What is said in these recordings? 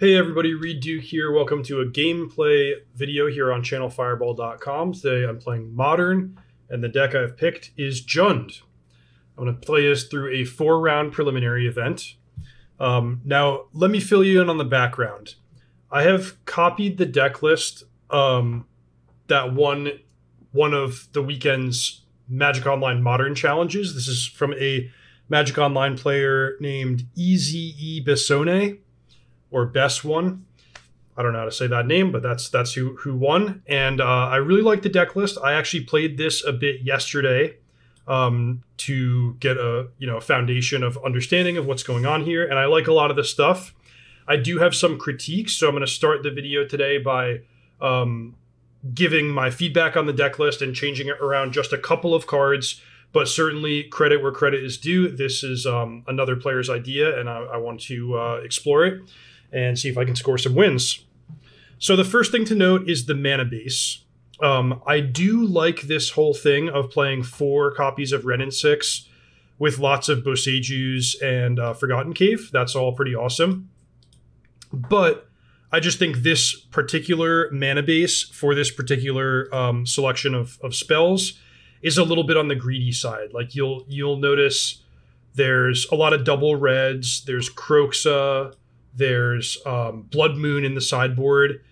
Hey everybody, Reed Duke here. Welcome to a gameplay video here on ChannelFireball.com. Today I'm playing Modern, and the deck I've picked is Jund. I'm going to play this through a 4-round preliminary event. Now, let me fill you in on the background. I have copied the deck list that won one of the weekend's Magic Online Modern challenges. This is from a Magic Online player named EZE Besone. Or best one. I don't know how to say that name, but that's who won. And I really like the deck list. I actually played this a bit yesterday to get a foundation of understanding of what's going on here. And I like a lot of the stuff. I do have some critiques, so I'm going to start the video today by giving my feedback on the deck list and changing it around just a couple of cards. But certainly credit where credit is due. This is another player's idea, and I want to explore it and see if I can score some wins. So the first thing to note is the mana base. I do like this whole thing of playing 4 copies of Wrenn and Six with lots of Boseijus and Forgotten Cave. That's all pretty awesome. But I just think this particular mana base for this particular selection of spells is a little bit on the greedy side. Like you'll notice there's a lot of double reds, there's Kroxa, there's Blood Moon in the sideboard,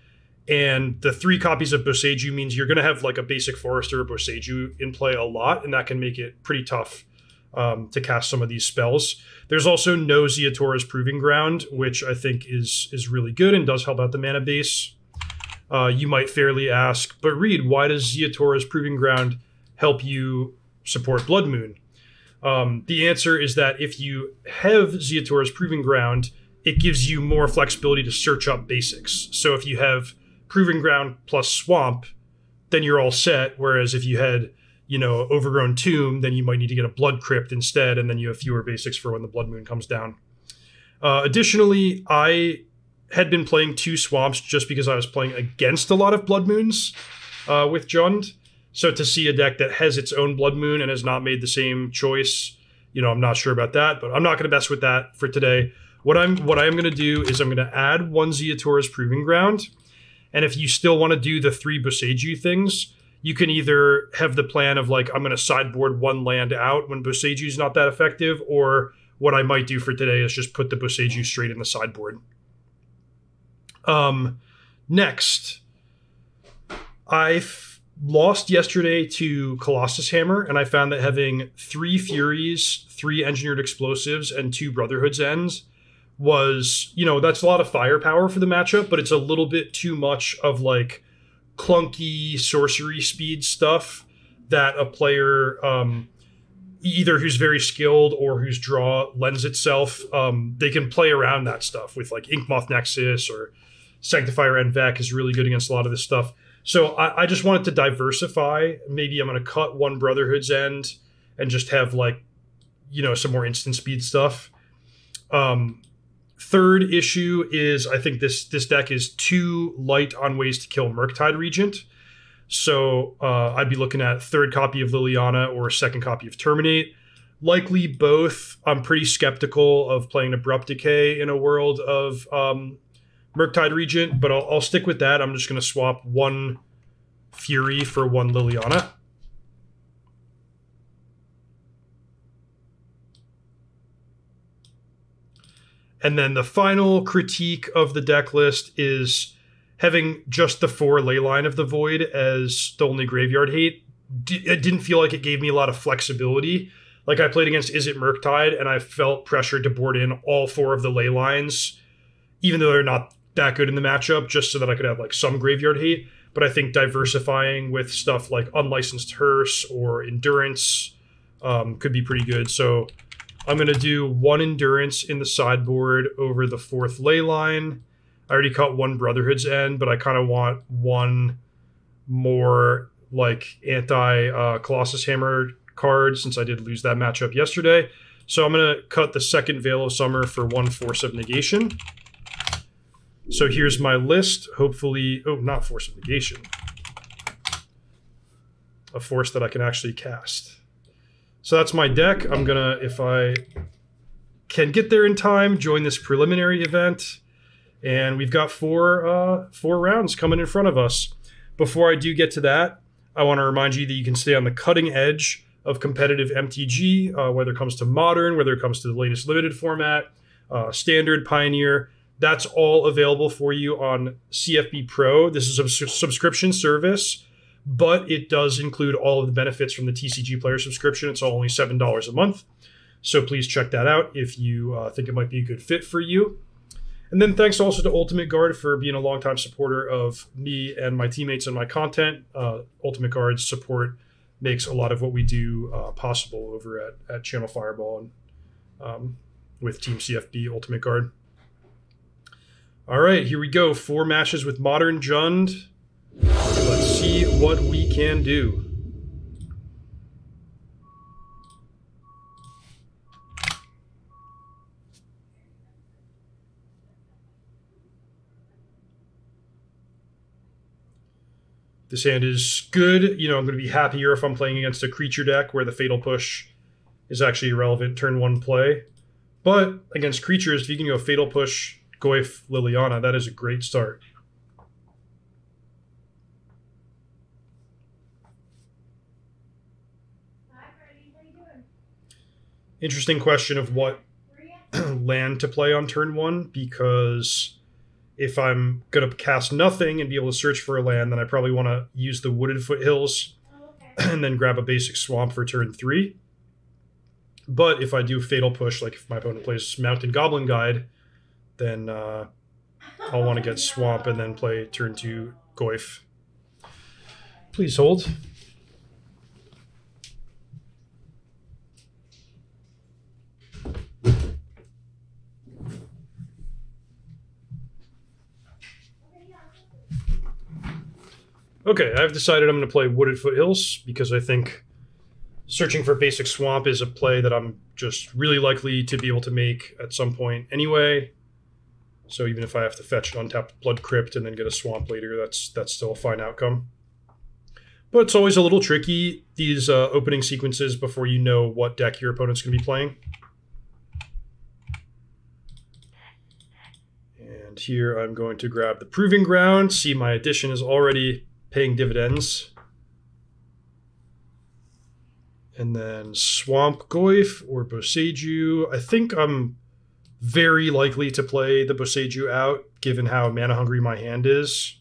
and the 3 copies of Boseiju means you're going to have like a basic Forester or Boseiju in play a lot, and that can make it pretty tough to cast some of these spells. There's also no Ziatora's Proving Ground, which I think is really good and does help out the mana base. You might fairly ask, but Reed, why does Ziatora's Proving Ground help you support Blood Moon? The answer is that if you have Ziatora's Proving Ground, it gives you more flexibility to search up basics. So if you have Proving Ground plus Swamp, then you're all set. Whereas if you had, Overgrown Tomb, then you might need to get a Blood Crypt instead, and then you have fewer basics for when the Blood Moon comes down. Additionally, I had been playing 2 Swamps just because I was playing against a lot of Blood Moons with Jund. So to see a deck that has its own Blood Moon and has not made the same choice, I'm not sure about that, but I'm not going to mess with that for today. What I am going to do is I'm going to add 1 Ziatora's Proving Ground. And if you still want to do the 3 Boseiju things, you can either have the plan of like, I'm going to sideboard 1 land out when Boseiju is not that effective, or what I might do for today is just put the Boseiju straight in the sideboard. Next, I've lost yesterday to Colossus Hammer, and I found that having 3 Furies, 3 Engineered Explosives, and 2 Brotherhood's Ends was, that's a lot of firepower for the matchup, but it's a little bit too much of like clunky sorcery speed stuff that a player either who's very skilled or whose draw lends itself, they can play around that stuff with like Inkmoth Nexus or Sanctifier NVAC is really good against a lot of this stuff. So I just wanted to diversify. Maybe I'm going to cut 1 Brotherhood's End and just have like, some more instant speed stuff. Third issue is I think this deck is too light on ways to kill Murktide Regent. So I'd be looking at 3rd copy of Liliana or 2nd copy of Terminate. Likely both. I'm pretty skeptical of playing Abrupt Decay in a world of Murktide Regent, but I'll stick with that. I'm just going to swap 1 Fury for 1 Liliana. And then the final critique of the deck list is having just the 4 Leyline of the Void as the only graveyard hate. It didn't feel like it gave me a lot of flexibility. Like I played against Is It Murktide, and I felt pressured to board in all 4 of the Leylines, even though they're not that good in the matchup, just so that I could have like some graveyard hate. But I think diversifying with stuff like Unlicensed Hearse or Endurance could be pretty good. So I'm going to do 1 Endurance in the sideboard over the 4th Leyline. I already caught 1 Brotherhood's End, but I kind of want 1 more like anti-Colossus Hammer card since I did lose that matchup yesterday. So I'm going to cut the 2nd Veil of Summer for 1 Force of Negation. So here's my list. Hopefully, not Force of Negation. A force that I can actually cast. So that's my deck. I'm gonna, if I can get there in time, join this preliminary event. And we've got four rounds coming in front of us. Before I do get to that, I want to remind you that you can stay on the cutting edge of competitive MTG, whether it comes to Modern, whether it comes to the latest limited format, Standard, Pioneer. That's all available for you on CFB Pro. This is a subscription service, but it does include all of the benefits from the TCG Player subscription. It's only $7 a month. So please check that out if you think it might be a good fit for you. And then thanks also to Ultimate Guard for being a longtime supporter of me and my teammates and my content. Ultimate Guard's support makes a lot of what we do possible over at Channel Fireball and with Team CFB Ultimate Guard. All right, here we go. Four matches with Modern Jund. Let's see what we can do. This hand is good. You know, I'm going to be happier if I'm playing against a creature deck where the Fatal Push is actually irrelevant turn one play. But against creatures, if you can go Fatal Push, Goyf, Liliana, that is a great start. Hi, Freddie. How you doing? Interesting question of what land to play on turn one, because if I'm going to cast nothing and be able to search for a land, then I probably want to use the Wooded Foothills and then grab a basic swamp for turn three. But if I do Fatal Push, like if my opponent plays Mountain Goblin Guide, then I'll want to get swamp and then play turn two Goyf. Please hold. Okay, I've decided I'm going to play Wooded Foothills because I think searching for basic swamp is a play that I'm just really likely to be able to make at some point anyway. So even if I have to fetch an untapped Blood Crypt and then get a swamp later, that's still a fine outcome. But it's always a little tricky, these opening sequences, before you know what deck your opponent's going to be playing. And here I'm going to grab the Proving Ground. See, my addition is already paying dividends. And then swamp Goyf or Boseiju. I think I'm very likely to play the Boseiju out, given how mana hungry my hand is.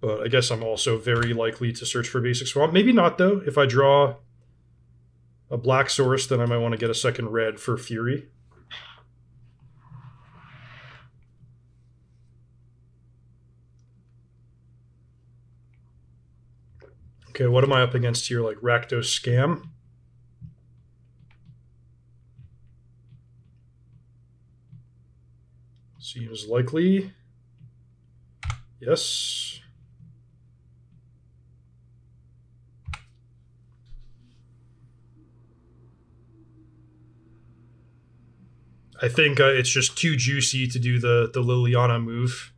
But I guess I'm also very likely to search for basic swamp. Maybe not, though. If I draw a black source, then I might want to get a second red for Fury. Okay, what am I up against here? Like Rakdos Scam? Seems likely. Yes. I think it's just too juicy to do the Liliana move.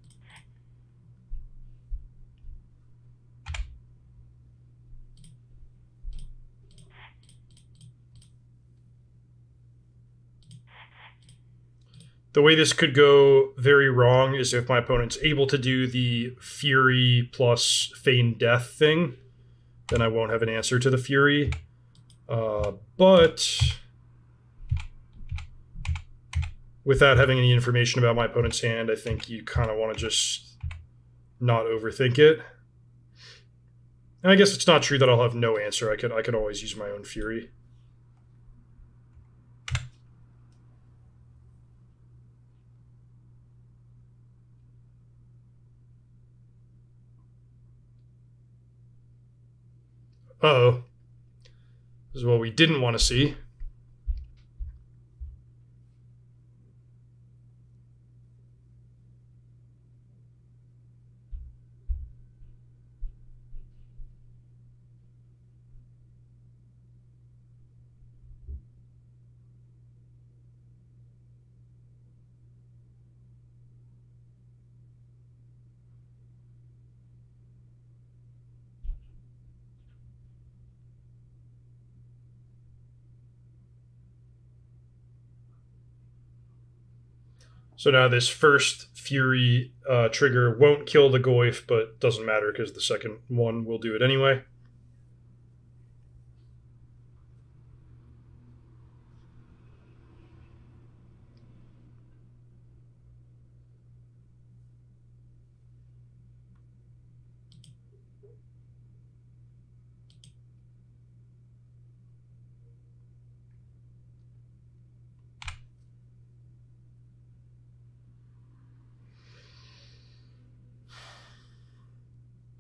The way this could go very wrong is if my opponent's able to do the Fury plus Feign Death thing, then I won't have an answer to the Fury. But without having any information about my opponent's hand, I think you kind of want to just not overthink it. And I guess it's not true that I'll have no answer. I could always use my own Fury. Uh-oh. This is what we didn't want to see. So now this first Fury trigger won't kill the Goyf, but doesn't matter because the second one will do it anyway.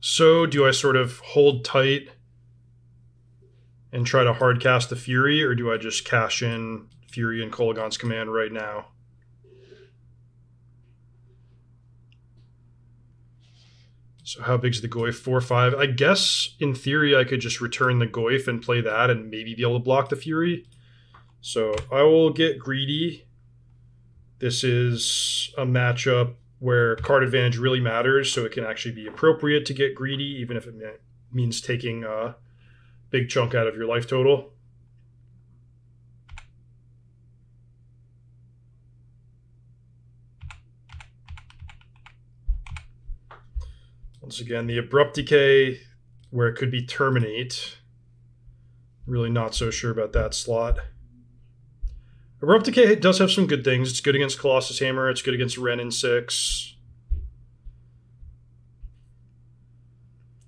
So do I sort of hold tight and try to hard cast the Fury, or do I just cash in Fury and Kolaghan's Command right now? So how big's the Goyf? 4/5. I guess in theory I could just return the Goyf and play that and maybe be able to block the Fury. So I will get greedy. This is a matchup where card advantage really matters, so it can actually be appropriate to get greedy, even if it means taking a big chunk out of your life total. Once again, the Abrupt Decay, where it could be Terminate. Really not so sure about that slot. Abrupt Decay does have some good things. It's good against Colossus Hammer. It's good against Wrenn and Six.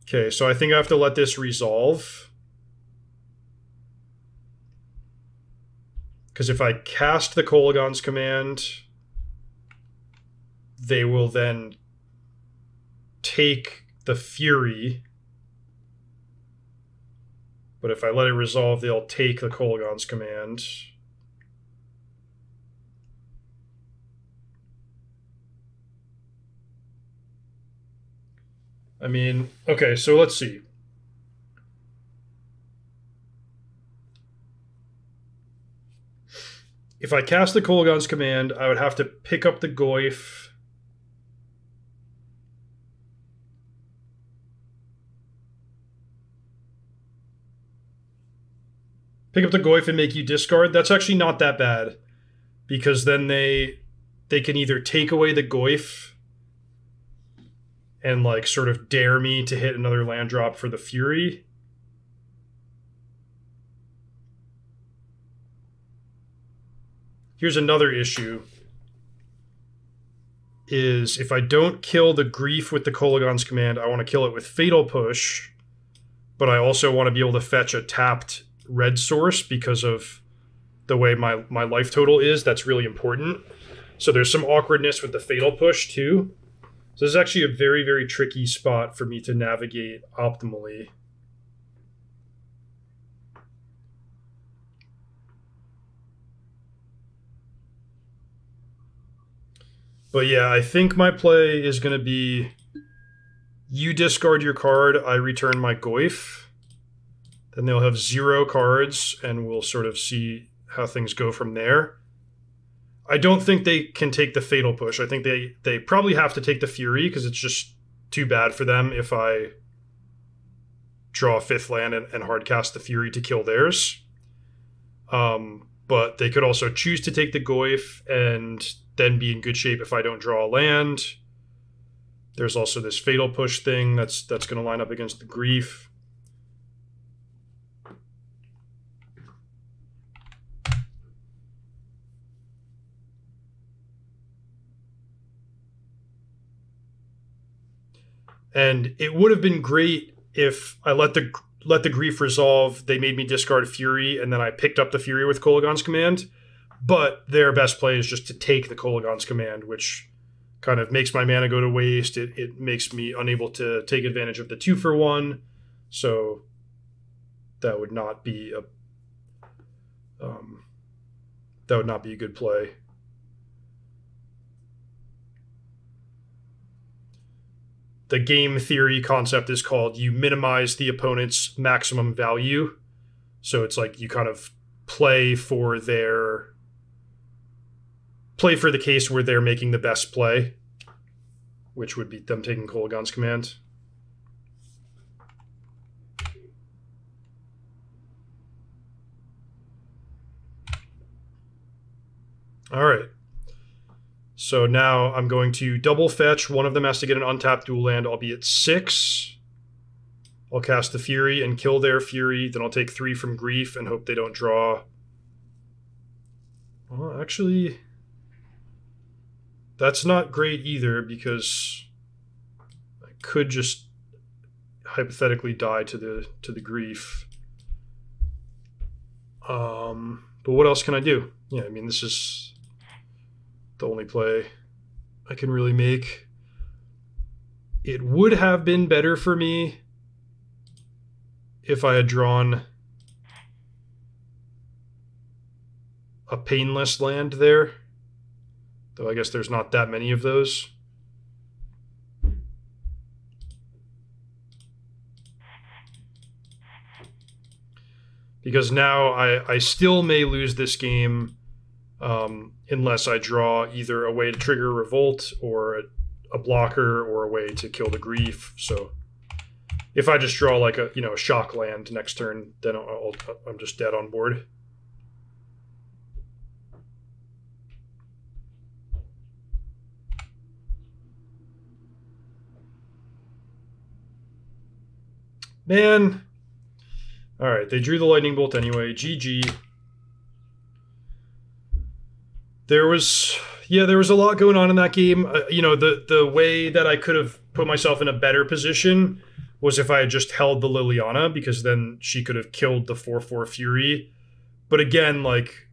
Okay, so I think I have to let this resolve. Because if I cast the Kolaghan's Command, they will then take the Fury. But if I let it resolve, they'll take the Kolaghan's Command. I mean, okay, so let's see. If I cast the Kolaghan's Command, I would have to pick up the Goyf. Pick up the Goyf and make you discard. That's actually not that bad, because then they can either take away the Goyf and like sort of dare me to hit another land drop for the Fury. Here's another issue, is if I don't kill the Grief with the Kolaghan's Command, I want to kill it with Fatal Push, but I also want to be able to fetch a tapped red source because of the way my life total is. That's really important. So there's some awkwardness with the Fatal Push too. So this is actually a very, very tricky spot for me to navigate optimally. But yeah, I think my play is going to be you discard your card, I return my Goyf. Then they'll have 0 cards, and we'll sort of see how things go from there. I don't think they can take the Fatal Push. I think they probably have to take the Fury because it's just too bad for them if I draw a 5th land and hard cast the Fury to kill theirs. But they could also choose to take the Goyf and then be in good shape if I don't draw a land. There's also this Fatal Push thing that's going to line up against the Grief. And it would have been great if I let the Grief resolve, they made me discard Fury, and then I picked up the Fury with Kolaghan's Command. But their best play is just to take the Kolaghan's Command, which kind of makes my mana go to waste. It makes me unable to take advantage of the 2-for-1. So that would not be a good play. The game theory concept is called you minimize the opponent's maximum value. So it's like you kind of play for the case where they're making the best play, which would be them taking Kolaghan's Command. All right. So now I'm going to double fetch. One of them has to get an untapped dual land. I'll be at 6. I'll cast the Fury and kill their Fury. Then I'll take 3 from Grief and hope they don't draw. Well, actually, that's not great either, because I could just hypothetically die to the Grief. But what else can I do? Yeah, I mean, this is the only play I can really make. It would have been better for me if I had drawn a painless land there, though I guess there's not that many of those. Because now I still may lose this game unless I draw either a way to trigger Revolt or a blocker or a way to kill the Grief. So if I just draw like a, you know, a shock land next turn, then I'm just dead on board. Man. All right, they drew the lightning bolt anyway. GG. There was a lot going on in that game. You know, the way that I could have put myself in a better position was if I had just held the Liliana, because then she could have killed the 4/4 Fury. But again, like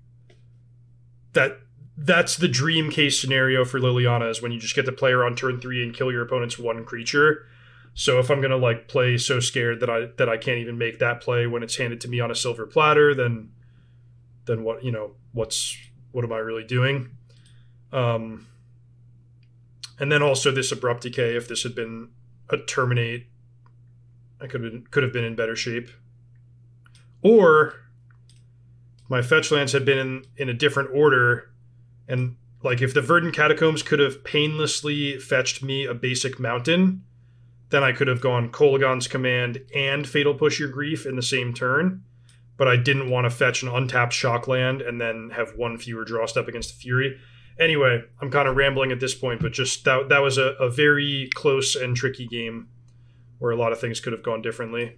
that's the dream case scenario for Liliana, is when you just get the player on turn 3 and kill your opponent's one creature. So if I'm gonna like play so scared that I can't even make that play when it's handed to me on a silver platter, then what, you know, what am I really doing? And then also this Abrupt Decay. If this had been a Terminate, I could have been in better shape. Or my fetch lands had been in a different order, and like if the Verdant Catacombs could have painlessly fetched me a basic mountain, then I could have gone Kolaghan's Command and Fatal Push Your Grief in the same turn. But I didn't want to fetch an untapped shock land and then have one fewer draw step against the Fury. Anyway, I'm kind of rambling at this point, but just that was a very close and tricky game where a lot of things could have gone differently.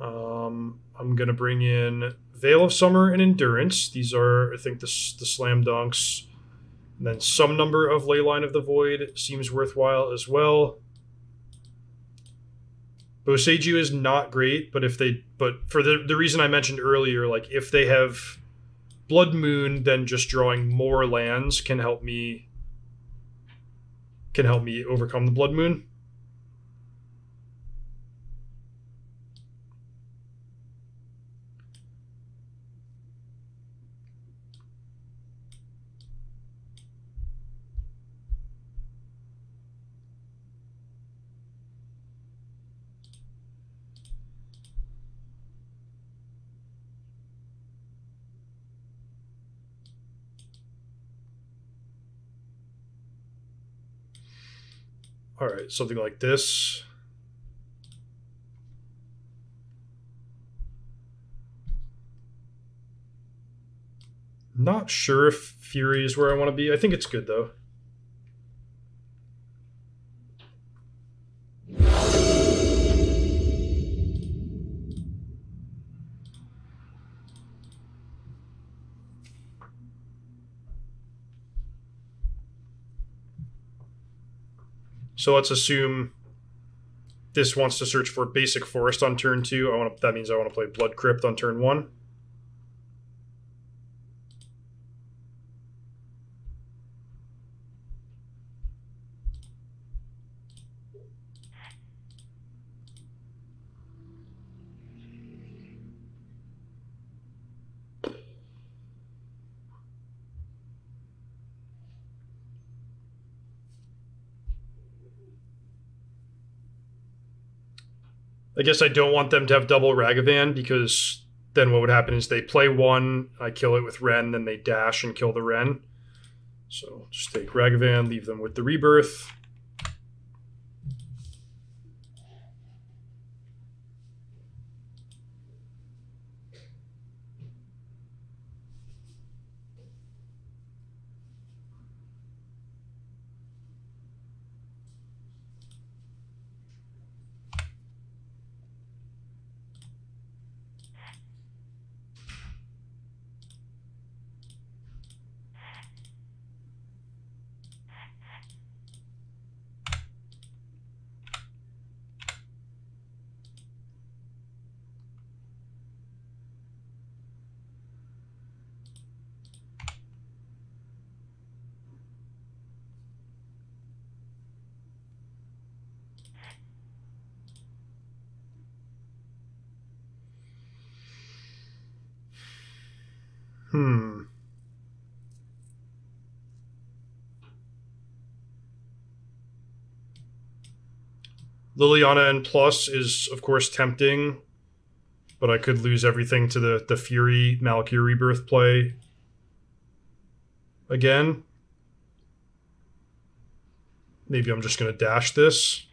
I'm going to bring in Veil of Summer and Endurance. These are, I think, the slam dunks. And then some number of Leyline of the Void seems worthwhile as well. Boseiju is not great, but for the reason I mentioned earlier, like if they have Blood Moon, then just drawing more lands can help me overcome the Blood Moon. All right, something like this. Not sure if Fury is where I want to be. I think it's good, though. So let's assume this wants to search for basic forest on turn 2. That means I want to play Blood Crypt on turn 1. I guess I don't want them to have double Ragavan, because then what would happen is they play one, I kill it with Wrenn, then they dash and kill the Wrenn. So just take Ragavan, leave them with the Rebirth. Liliana and plus is, of course, tempting, but I could lose everything to the Fury Malakir Rebirth play again. Maybe I'm just going to dash this.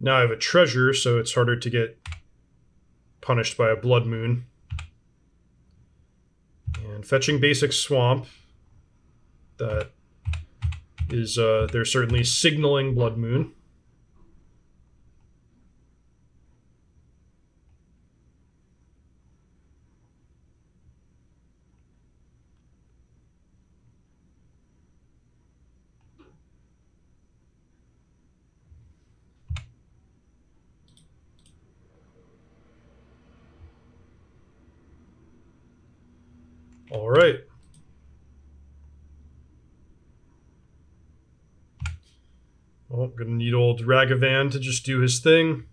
Now I have a treasure, so it's harder to get punished by a Blood Moon. And fetching basic Swamp. That is, they're certainly signaling Blood Moon. All right. Well, I'm gonna need old Ragavan to just do his thing.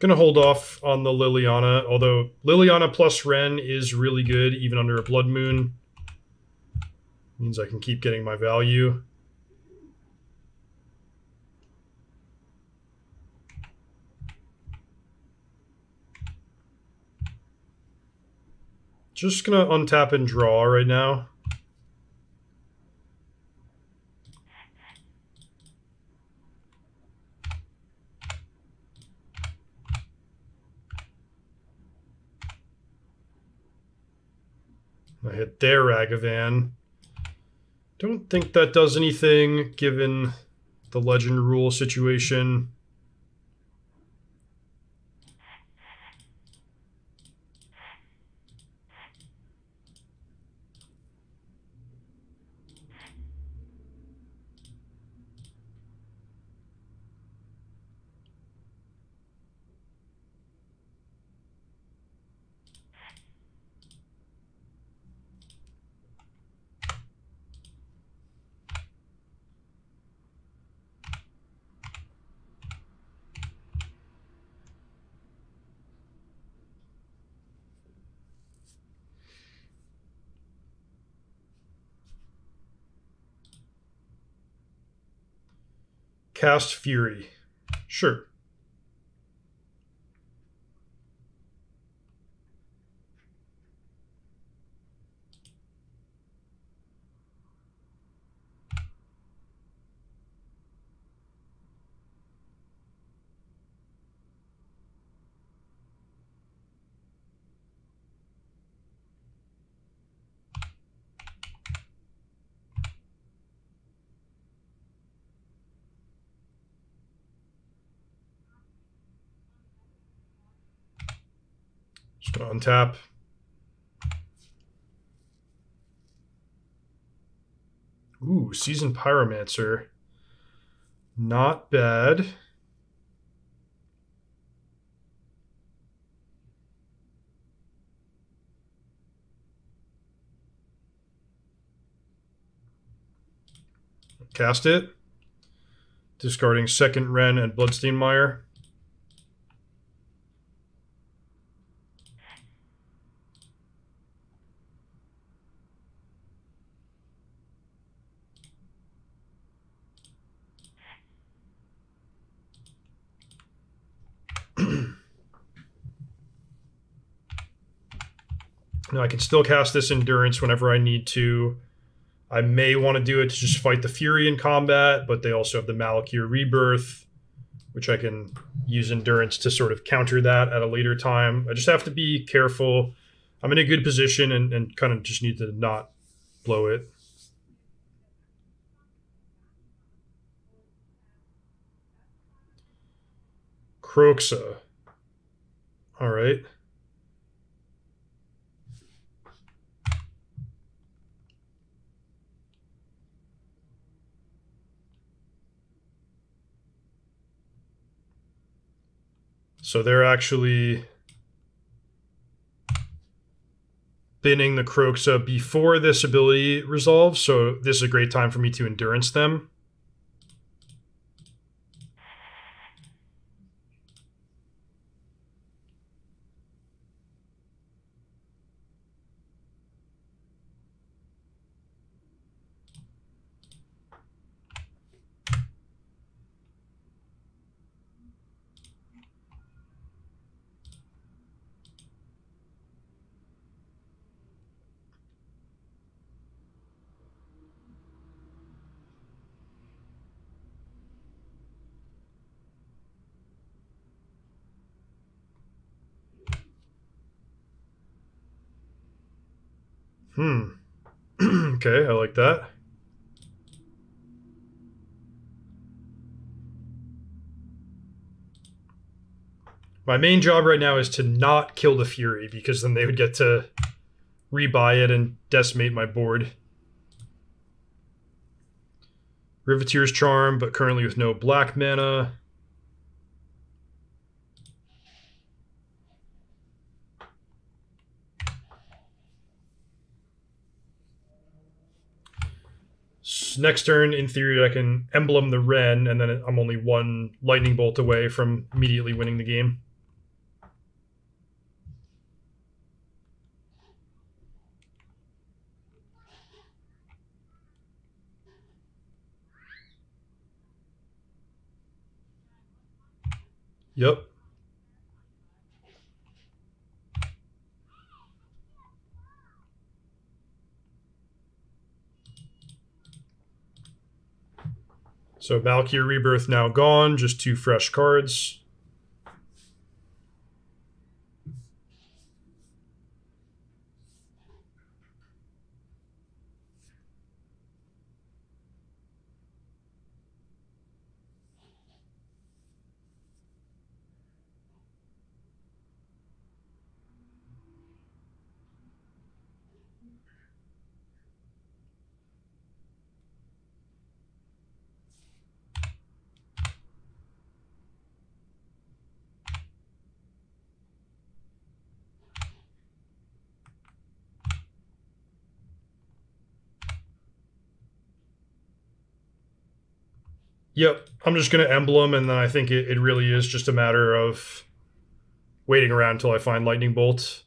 Gonna hold off on the Liliana, although Liliana plus Wrenn is really good, even under a Blood Moon. Means I can keep getting my value. Just gonna untap and draw right now. I hit their Ragavan. Don't think that does anything given the legend rule situation. Cast Fury. Sure. Untap. Ooh, Seasoned Pyromancer. Not bad. Cast it. Discarding second Wrenn and Bloodstainmire. Now, I can still cast this Endurance whenever I need to. I may want to do it to just fight the Fury in combat, but they also have the Malakir Rebirth, which I can use Endurance to sort of counter that at a later time. I just have to be careful. I'm in a good position and kind of just need to not blow it. Kroxa. All right. So they're actually binning the Kroxa before this ability resolves, so this is a great time for me to endurance them. Okay, I like that. My main job right now is to not kill the Fury, because then they would get to rebuy it and decimate my board. Riveteer's Charm, but currently with no black mana. Next turn, in theory, I can emblem the Wrenn, and then I'm only one lightning bolt away from immediately winning the game. Yep. So Malakir Rebirth now gone, just two fresh cards. Yep, I'm just going to emblem, and then I think it really is just a matter of waiting around until I find Lightning Bolt.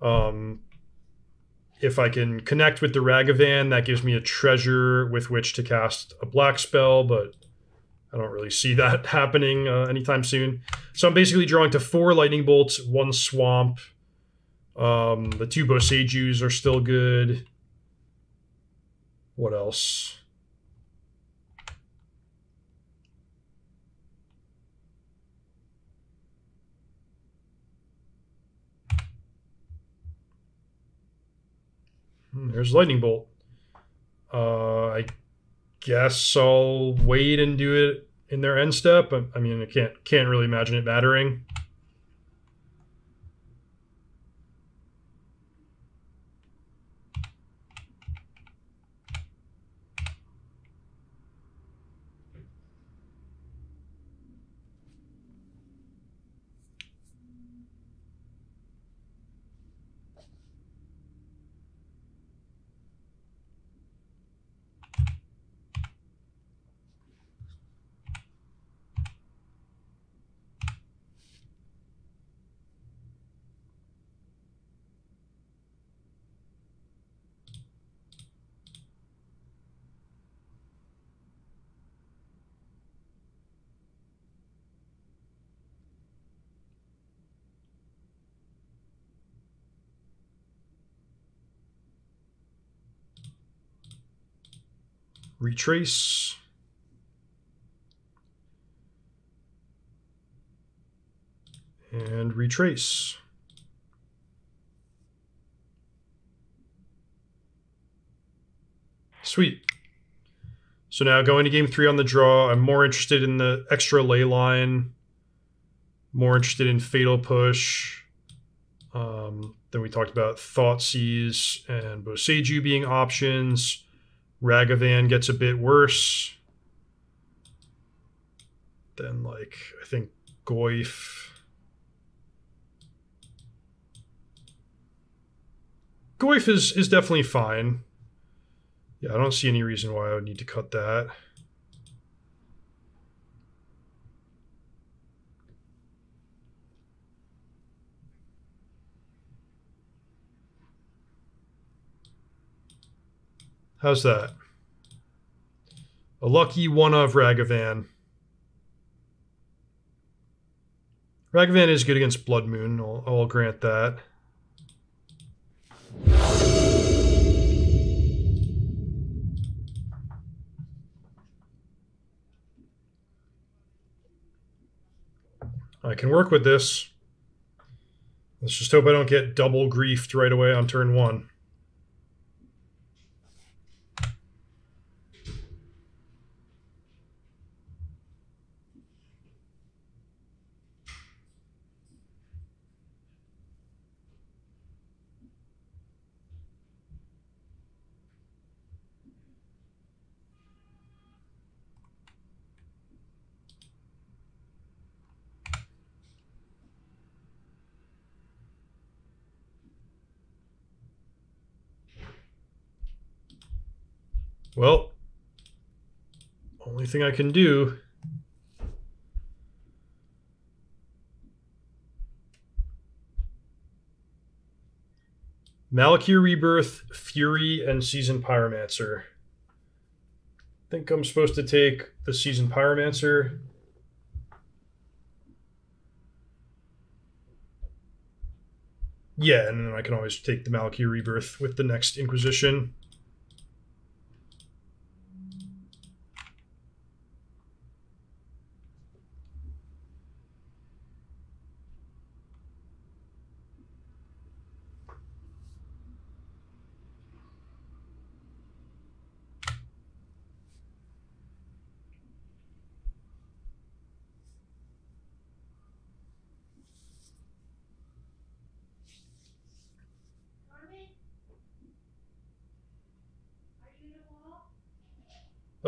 If I can connect with the Ragavan, that gives me a treasure with which to cast a black spell, but I don't really see that happening anytime soon. So I'm basically drawing to four Lightning Bolts, one Swamp. The two Boseijus are still good. What else? There's Lightning Bolt. I guess I'll wait and do it in their end step. I mean, I can't really imagine it mattering. Retrace. And retrace. Sweet. So now going to game 3 on the draw. I'm more interested in the extra ley line. more interested in Fatal Push. Then we talked about Thoughtseize and Boseiju being options. Ragavan gets a bit worse. Then, like, I think Goyf. Goyf is definitely fine. Yeah, I don't see any reason why I would need to cut that. How's that? A lucky one of Ragavan. Ragavan is good against Blood Moon, I'll grant that. I can work with this. Let's just hope I don't get double griefed right away on turn one. Well, only thing I can do Malakir Rebirth, Fury, and Seasoned Pyromancer. I think I'm supposed to take the Seasoned Pyromancer. Yeah, and then I can always take the Malakir Rebirth with the next Inquisition.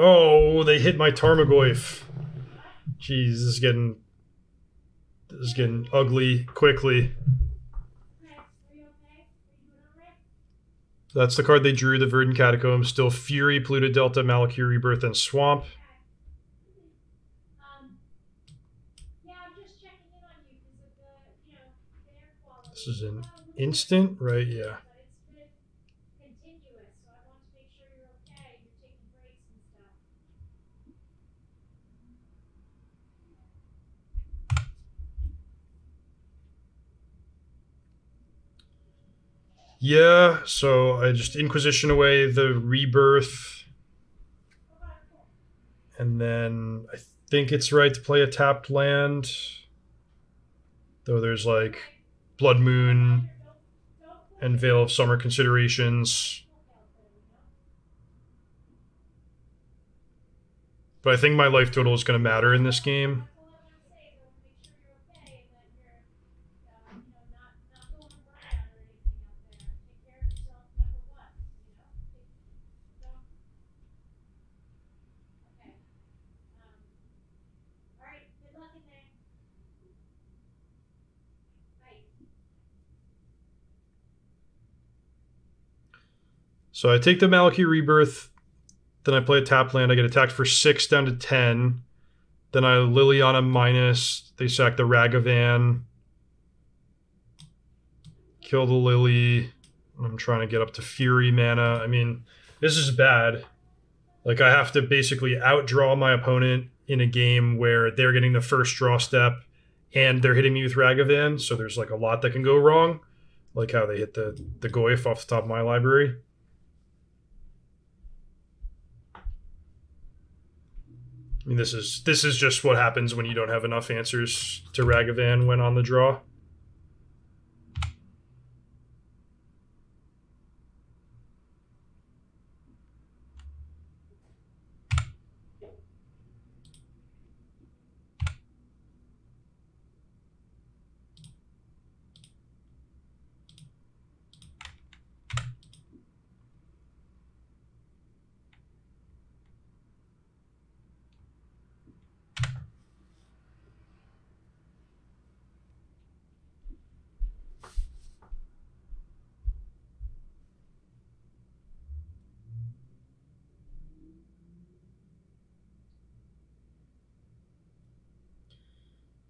Oh, they hit my Tarmogoyf. Jeez, this is getting ugly quickly. That's the card they drew, the Verdant Catacombs. Still Fury, Pluto Delta, Malakir Rebirth, and Swamp. This is an instant, right? Yeah. Yeah, so I just Inquisition away the Rebirth. And then I think it's right to play a tapped land. Though there's like Blood Moon and Veil of Summer considerations. But I think my life total is going to matter in this game. So I take the Malakir Rebirth, then I play a tap land, I get attacked for 6 down to 10. Then I Liliana minus, they sack the Ragavan. Kill the Lily. I'm trying to get up to Fury mana. I mean, this is bad. Like, I have to basically outdraw my opponent in a game where they're getting the first draw step and they're hitting me with Ragavan, so there's like a lot that can go wrong. Like how they hit the Goyf off the top of my library. I mean, this is just what happens when you don't have enough answers to Ragavan when on the draw.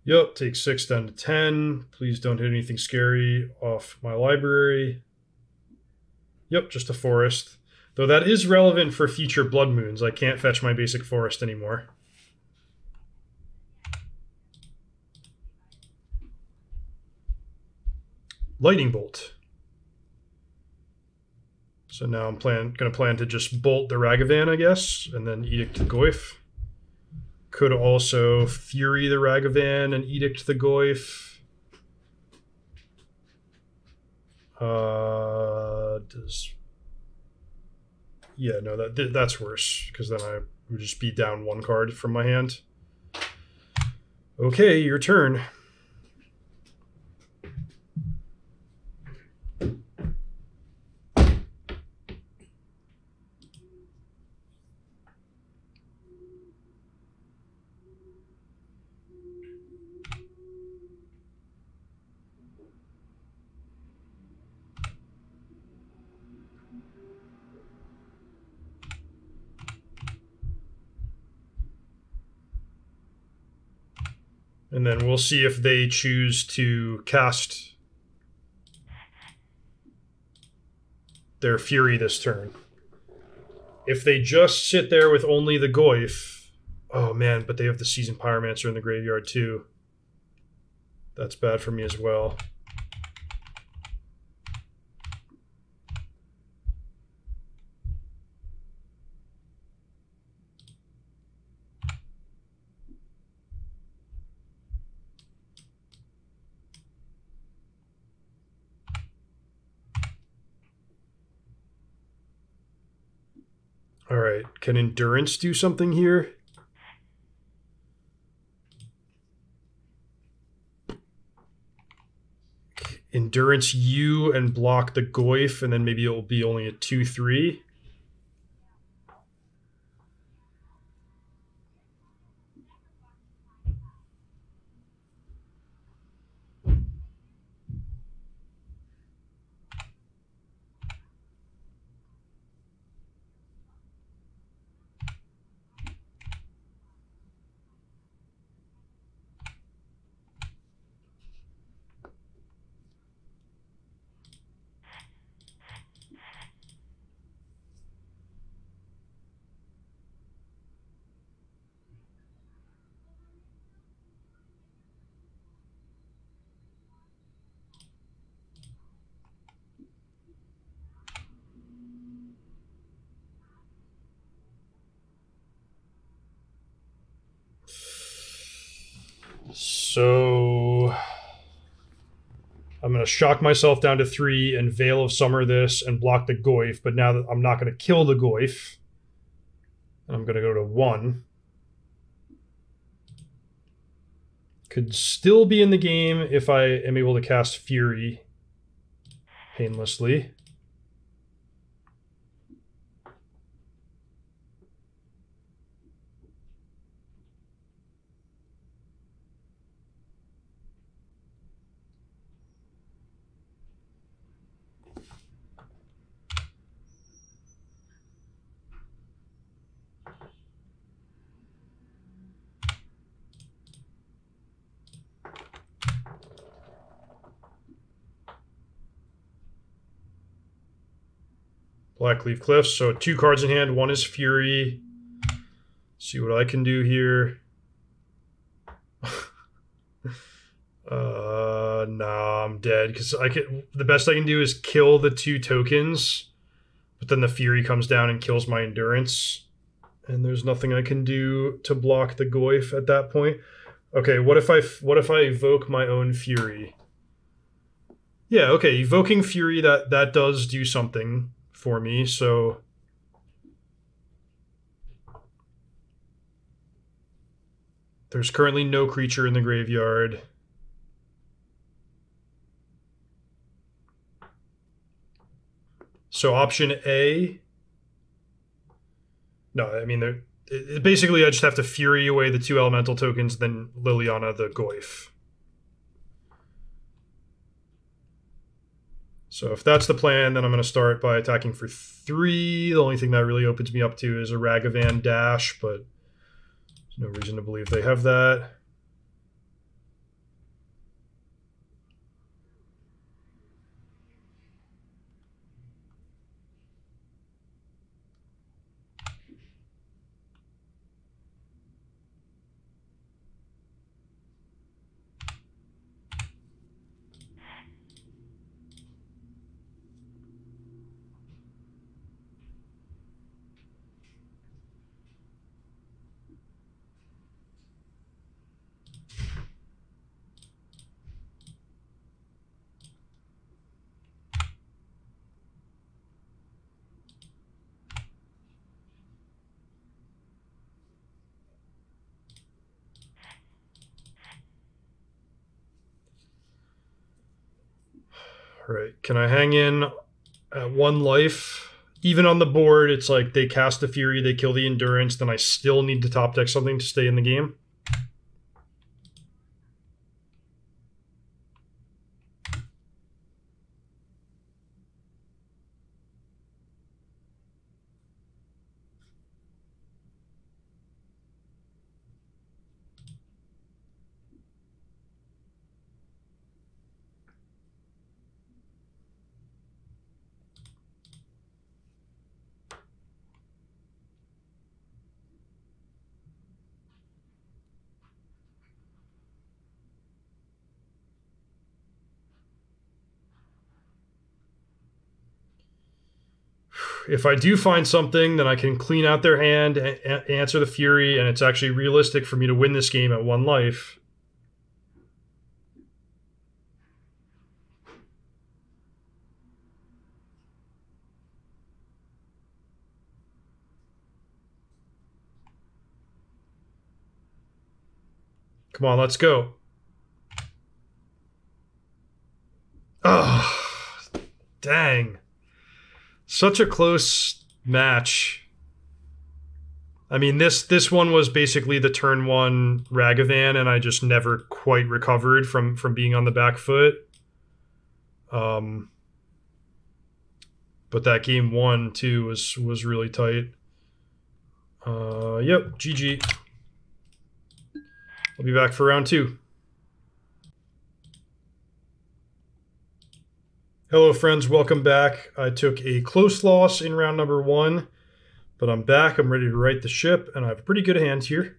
Yep, take 6 down to 10. Please don't hit anything scary off my library. Yep, just a forest. Though that is relevant for future Blood Moons. I can't fetch my basic forest anymore. Lightning Bolt. So now I'm going to plan to just bolt the Ragavan, I guess, and then Edict the Goyf. Could also Fury the Ragavan and Edict the Goyf. Yeah, no, that's worse, because then I would just be down one card from my hand. Okay, your turn. And then we'll see if they choose to cast their Fury this turn. If they just sit there with only the Goyf... Oh, man, but they have the Seasoned Pyromancer in the graveyard, too. That's bad for me as well. Alright, can Endurance do something here? Endurance you and block the Goyf, and then maybe it'll be only a 2-3. So I'm going to shock myself down to 3 and Veil of Summer this and block the Goyf. But now that I'm not going to kill the Goyf, I'm going to go to 1. Could still be in the game if I am able to cast Fury painlessly. Blackleaf Cliffs. So 2 cards in hand. 1 is Fury. See what I can do here. Nah, I'm dead because the best I can do is kill the 2 tokens, but then the Fury comes down and kills my Endurance, and there's nothing I can do to block the Goyf at that point. Okay, what if I evoke my own Fury? Yeah, okay, evoking Fury that does do something for me, so there's currently no creature in the graveyard. So option A, no, I mean, basically I just have to Fury away the 2 elemental tokens, then Liliana the Goyf. So if that's the plan, then I'm going to start by attacking for 3. The only thing that really opens me up to is a Ragavan dash, but there's no reason to believe they have that. Alright, can I hang in at one life? Even on the board, it's like they cast the Fury, they kill the Endurance, then I still need to top deck something to stay in the game. If I do find something, then I can clean out their hand, answer the Fury, and it's actually realistic for me to win this game at one life. Come on, let's go. Oh, dang. Such a close match. I mean, this one was basically the turn one Ragavan, and I just never quite recovered from being on the back foot. But that game one, too, was really tight. Yep, GG. I'll be back for round two. Hello friends, welcome back. I took a close loss in round number one, but I'm back, I'm ready to right the ship, and I have a pretty good hand here.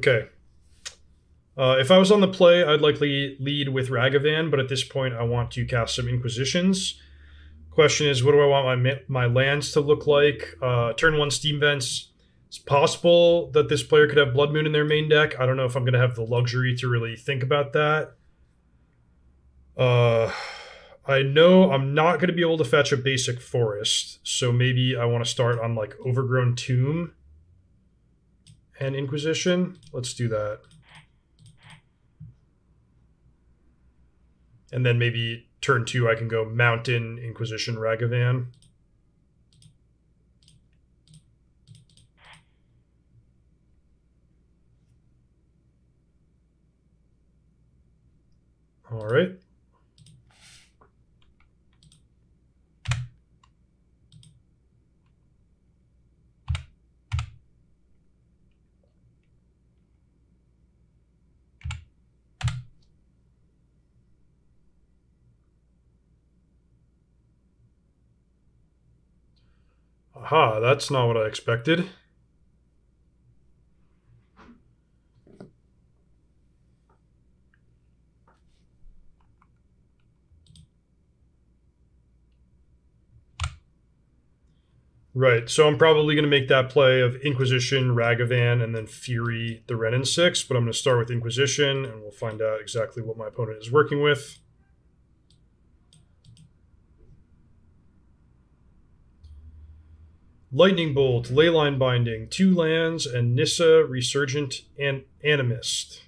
Okay. If I was on the play, I'd likely lead with Ragavan, but at this point I want to cast some Inquisitions. Question is, what do I want my lands to look like? Turn one Steam Vents. It's possible that this player could have Blood Moon in their main deck. I don't know if I'm going to have the luxury to really think about that. I know I'm not going to be able to fetch a basic Forest, so maybe I want to start on like Overgrown Tomb and Inquisition. Let's do that. And then maybe turn two, I can go Mountain, Inquisition, Ragavan. All right. Aha, that's not what I expected. Right, so I'm probably going to make that play of Inquisition, Ragavan, and then Fury, the Wrenn and Six, but I'm going to start with Inquisition, and we'll find out exactly what my opponent is working with. Lightning Bolt, Leyline Binding, two lands, and Nissa, Resurgent, and Animist.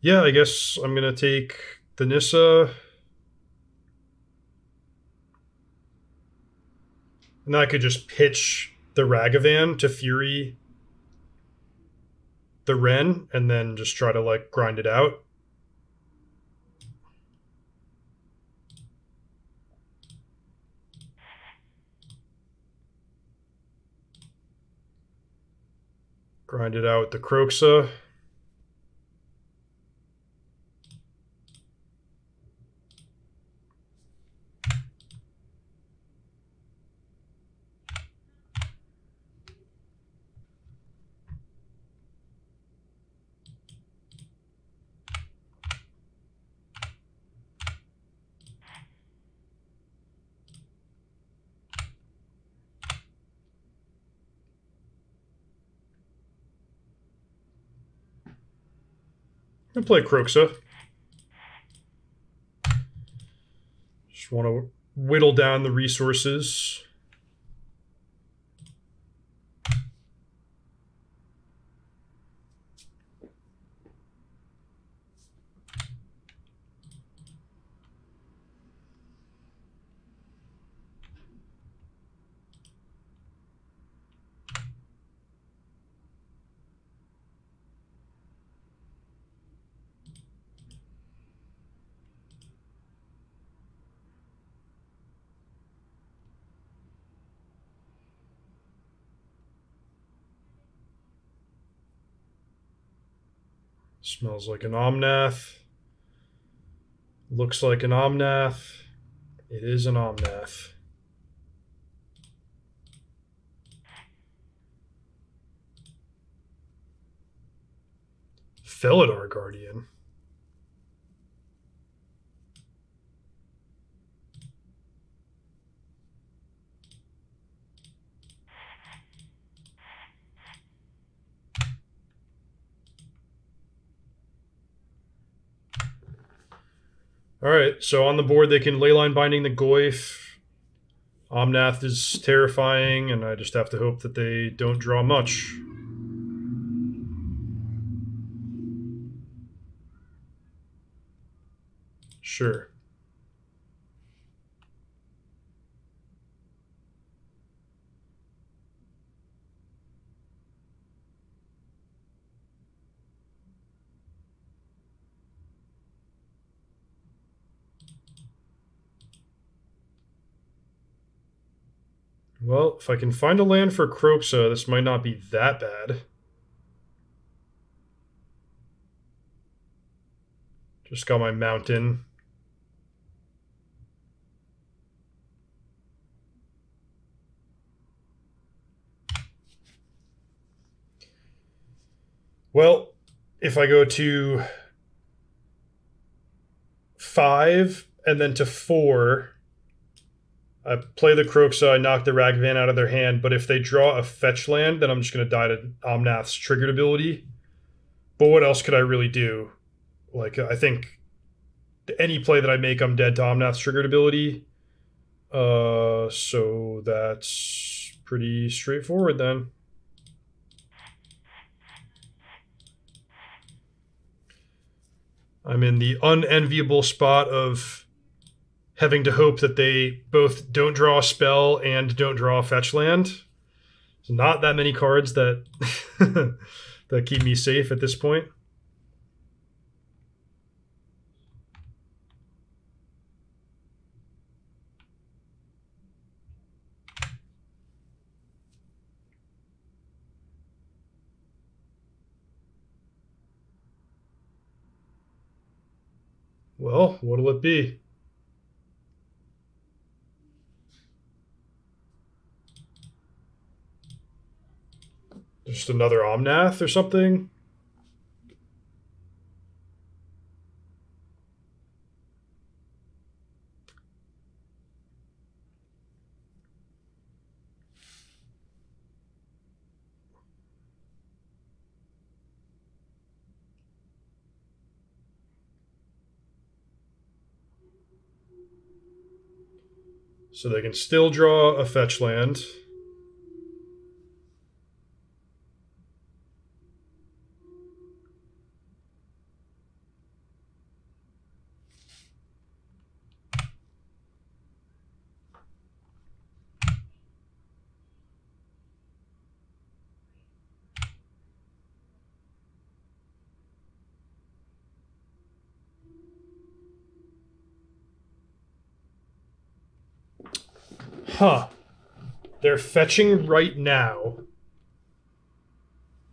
Yeah, I guess I'm going to take the Nissa. And I could just pitch the Ragavan to Fury the Wrenn, and then just try to, like, grind it out. Grind it out with the Kroxa. I'm going to play Kroxa. Just want to whittle down the resources. Smells like an Omnath. Looks like an Omnath. It is an Omnath. Felidar Guardian. All right, so on the board, they can Leyline Binding the Goyf. Omnath is terrifying, and I just have to hope that they don't draw much. Sure. Well, if I can find a land for Kroxa, this might not be that bad. Just got my mountain. Well, if I go to 5 and then to 4... I play the Kroxa, I knock the Ragavan out of their hand, but if they draw a fetch land, then I'm just going to die to Omnath's triggered ability. But what else could I really do? Like, I think any play that I make, I'm dead to Omnath's triggered ability. So that's pretty straightforward then. I'm in the unenviable spot of having to hope that they both don't draw a spell and don't draw a fetch land. There's not that many cards that that keep me safe at this point. Well, what'll it be? Just another Omnath or something? So they can still draw a fetch land. Huh. They're fetching right now,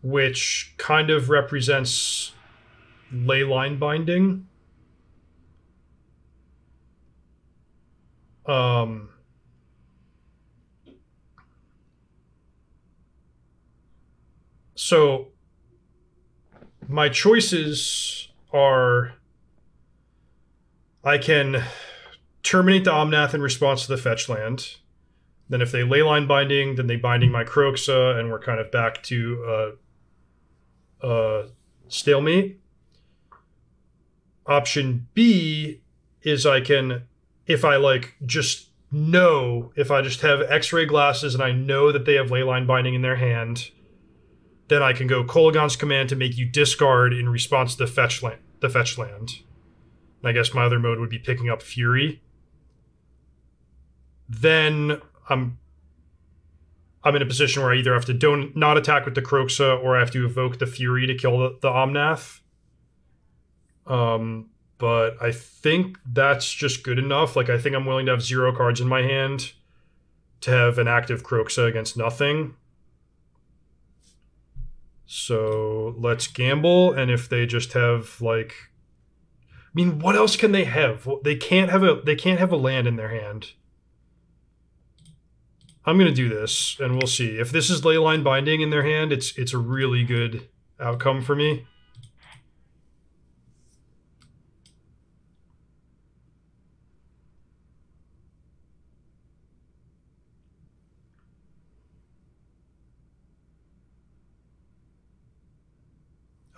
which kind of represents Leyline Binding. So my choices are I can terminate the Omnath in response to the fetch land. Then if they Leyline Binding, then they Binding my Kroxa, and we're kind of back to stalemate. Option B is I can, if I like just know, if I just have x-ray glasses and I know that they have Leyline Binding in their hand, then I can go Kolaghan's Command to make you discard in response to the fetch land. And I guess my other mode would be picking up Fury. Then I'm in a position where I either have to not attack with the Kroxa, or I have to evoke the Fury to kill the Omnath. But I think that's just good enough. Like, I think I'm willing to have 0 cards in my hand to have an active Kroxa against nothing. So let's gamble. And if they just have, like, I mean, what else can they have? They can't have a land in their hand. I'm going to do this, and we'll see. If this is Leyline Binding in their hand, it's a really good outcome for me.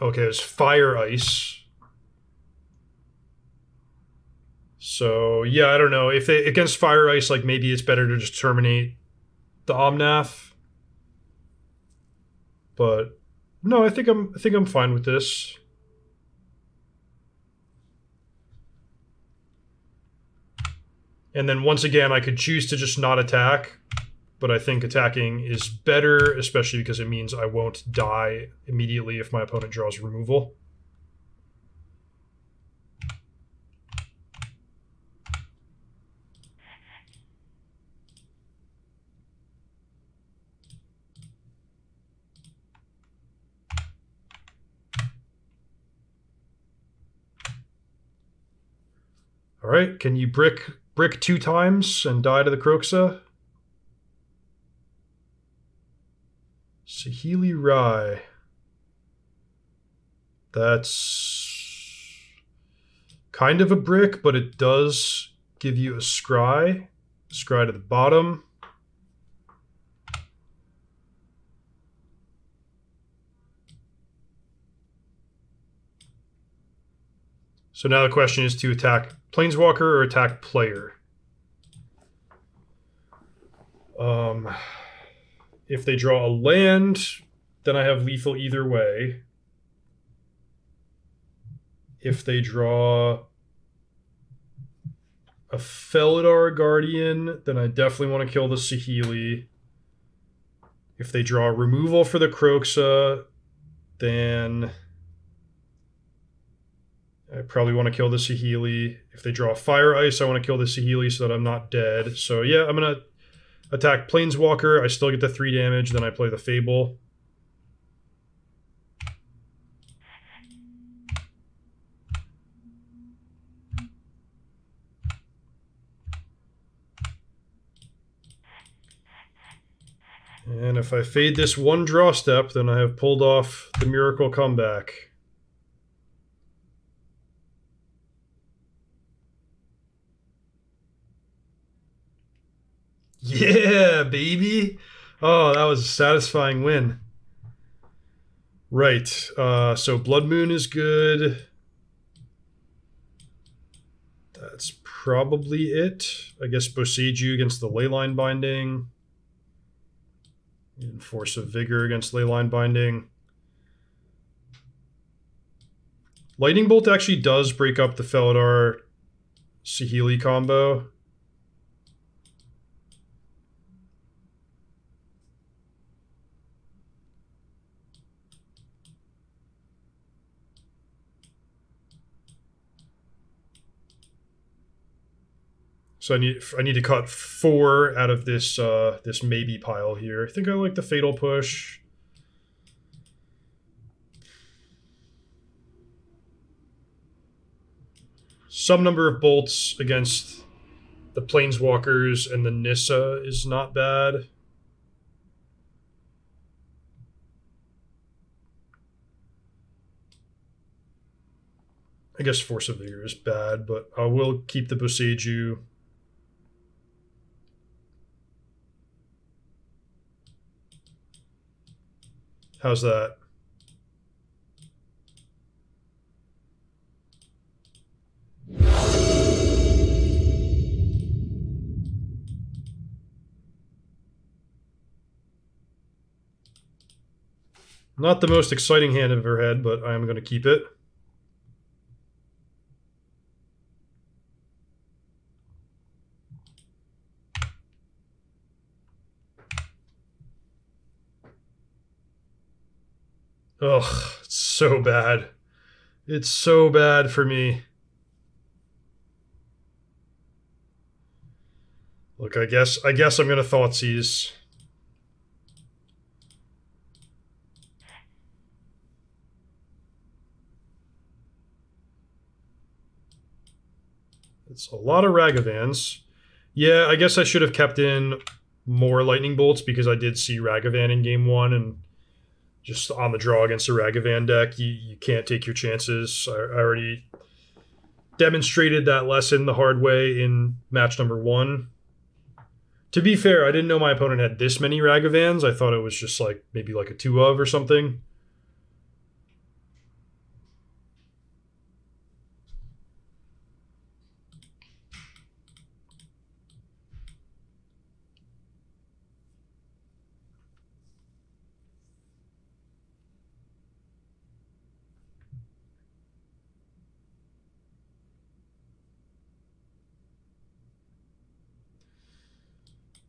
Okay, it was Fire Ice. So, yeah, I don't know. If they against Fire Ice, like, maybe it's better to just terminate the Omnath, but no, I think I'm fine with this. And then once again, I could choose to just not attack, but I think attacking is better, especially because it means I won't die immediately if my opponent draws removal. All right, can you brick 2 times and die to the Kroxa? Sahili Rai. That's kind of a brick, but it does give you a scry. Scry to the bottom. So now the question is to attack Planeswalker or attack player. If they draw a land, then I have lethal either way. If they draw a Felidar Guardian, then I definitely want to kill the Sahili. If they draw removal for the Kroxa, then I probably want to kill the Sahili. If they draw Fire Ice, I want to kill the Sahili so that I'm not dead. So yeah, I'm going to attack Planeswalker. I still get the 3 damage. Then I play the Fable. And if I fade this 1 draw step, then I have pulled off the Miracle Comeback. Yeah, baby. Oh, that was a satisfying win. Right. So Blood Moon is good. That's probably it. I guess Boseiju against the Leyline Binding. And Force of Vigor against Leyline Binding. Lightning Bolt actually does break up the Felidar Sahili combo. So I need to cut 4 out of this this maybe pile here. I think I like the Fatal Push. Some number of bolts against the Planeswalkers and the Nissa is not bad. I guess Force of Vigor is bad, but I will keep the Boseiju. How's that? Not the most exciting hand I've ever had, but I'm going to keep it. Ugh, it's so bad. It's so bad for me. Look, I guess I'm gonna thought seize. It's a lot of Ragavans. Yeah, I guess I should have kept in more lightning bolts because I did see Ragavan in game one, and just on the draw against the Ragavan deck, you can't take your chances. I already demonstrated that lesson the hard way in match number one. To be fair, I didn't know my opponent had this many Ragavans. I thought it was just like maybe like a 2-of or something.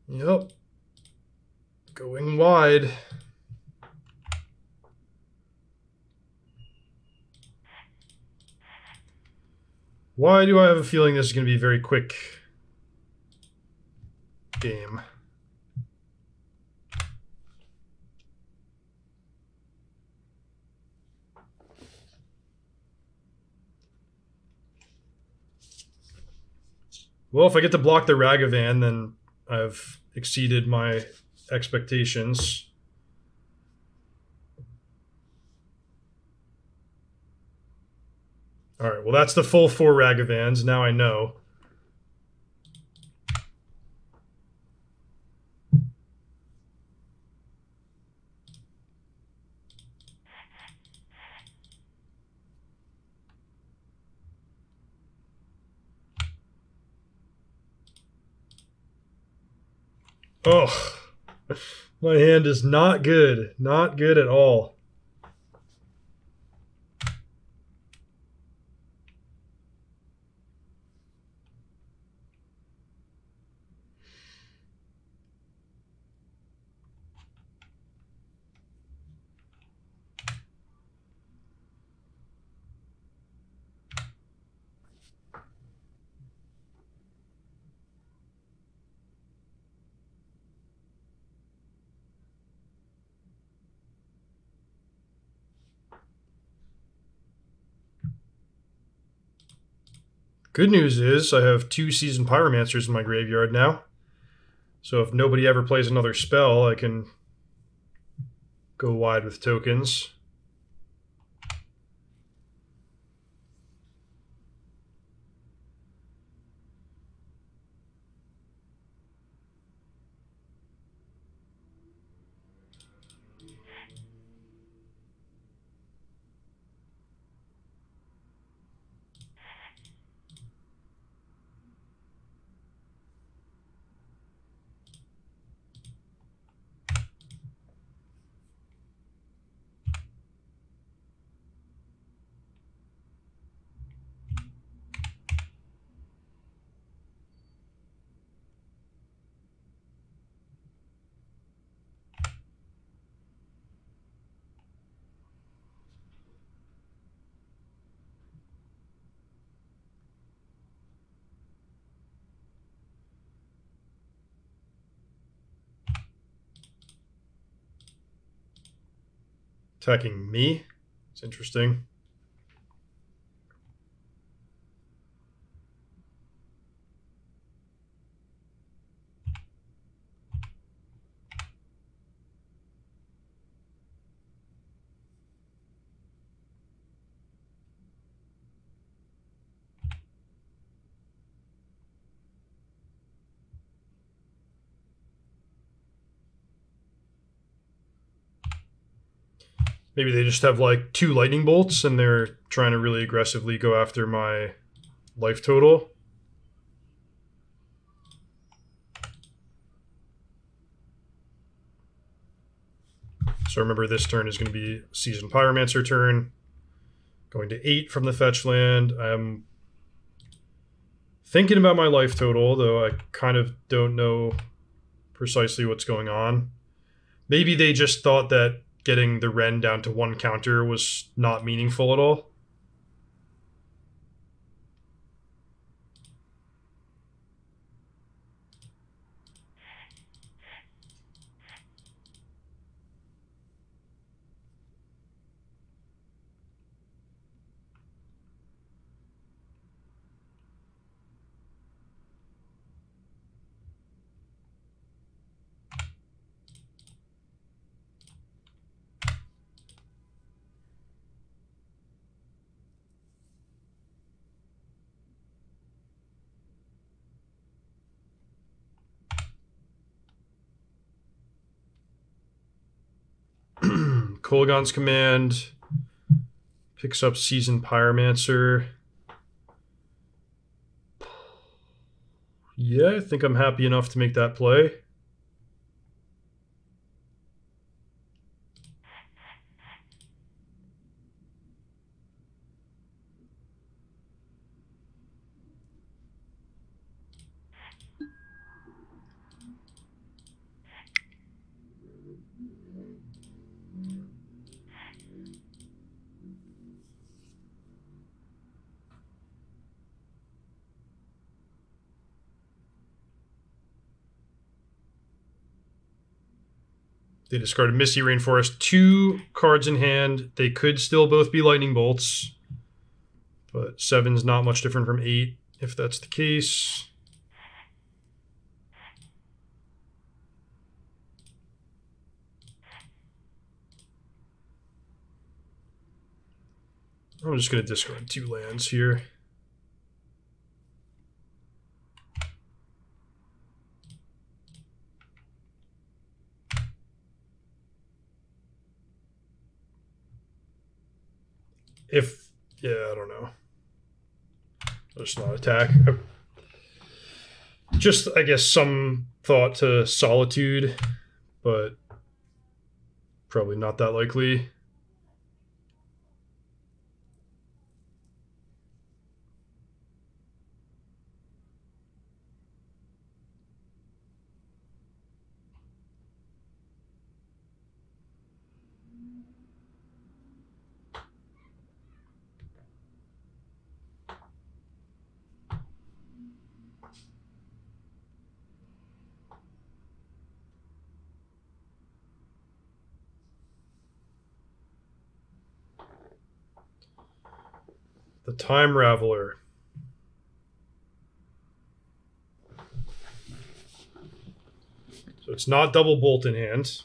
Yep. Going wide. Why do I have a feeling this is going to be a very quick game? Well, if I get to block the Ragavan, then I've exceeded my expectations. All right, well, that's the full 4 Ragavans. Now I know. Oh, my hand is not good. Not good at all. Good news is I have 2 Seasoned Pyromancers in my graveyard now. So if nobody ever plays another spell, I can go wide with tokens. Attacking me. It's interesting. Maybe they just have like 2 lightning bolts and they're trying to really aggressively go after my life total. So remember, this turn is going to be Seasoned Pyromancer turn. Going to 8 from the fetch land. I'm thinking about my life total, though I kind of don't know precisely what's going on. Maybe they just thought that getting the Wrenn down to 1 counter was not meaningful at all. Kolaghan's Command picks up Seasoned Pyromancer. Yeah, I think I'm happy enough to make that play. They discarded Misty Rainforest. 2 cards in hand. They could still both be lightning bolts. But 7's not much different from 8, if that's the case. I'm just going to discard 2 lands here. If, yeah, I don't know. I'll just not attack. Just, I guess, some thought to Solitude, but probably not that likely. The Time Raveler. So it's not double bolt in hand.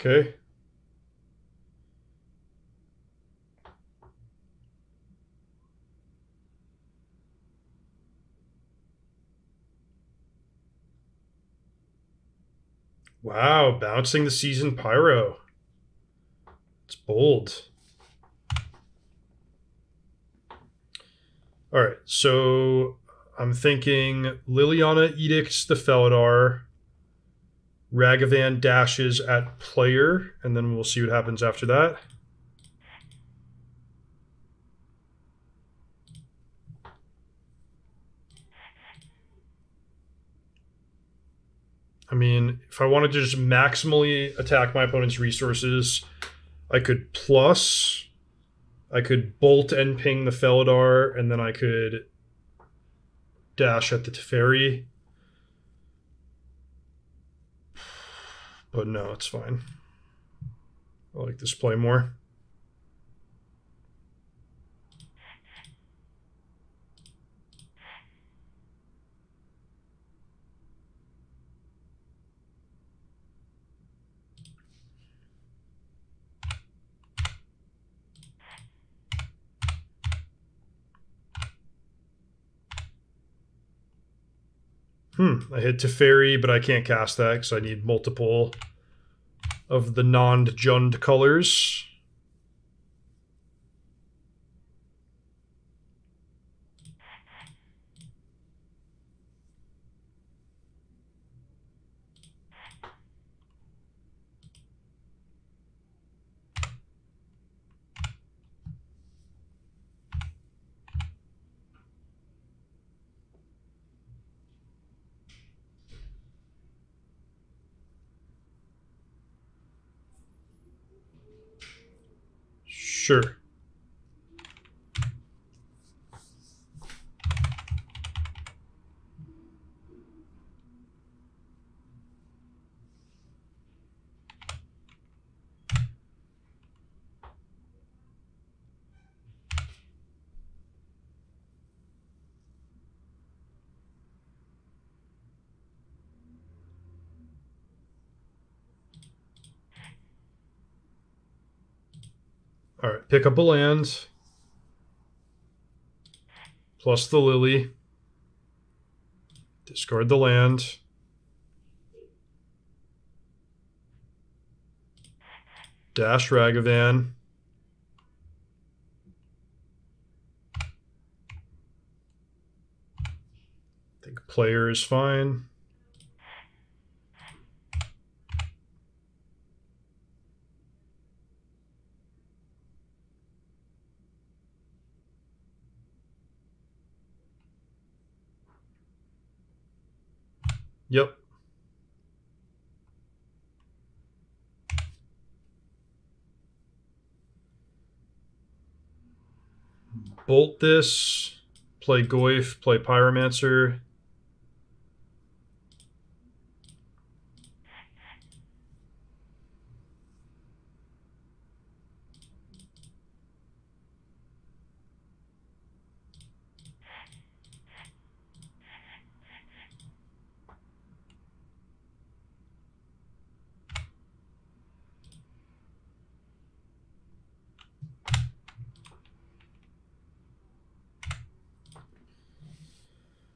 Okay. Wow, bouncing the Seasoned Pyro. It's bold. All right, so I'm thinking Liliana edicts the Felidar. Ragavan dashes at player, and then we'll see what happens after that. I mean, if I wanted to just maximally attack my opponent's resources, I could plus, I could bolt and ping the Felidar, and then I could dash at the Teferi. But no, it's fine. I like this play more. I hit Teferi, but I can't cast that because I need multiple of the non-Jund colors. Sure. All right, pick up a land, plus the lily, discard the land. Dash Ragavan. I think player is fine. Yep. Bolt this, play Goyf, play Pyromancer.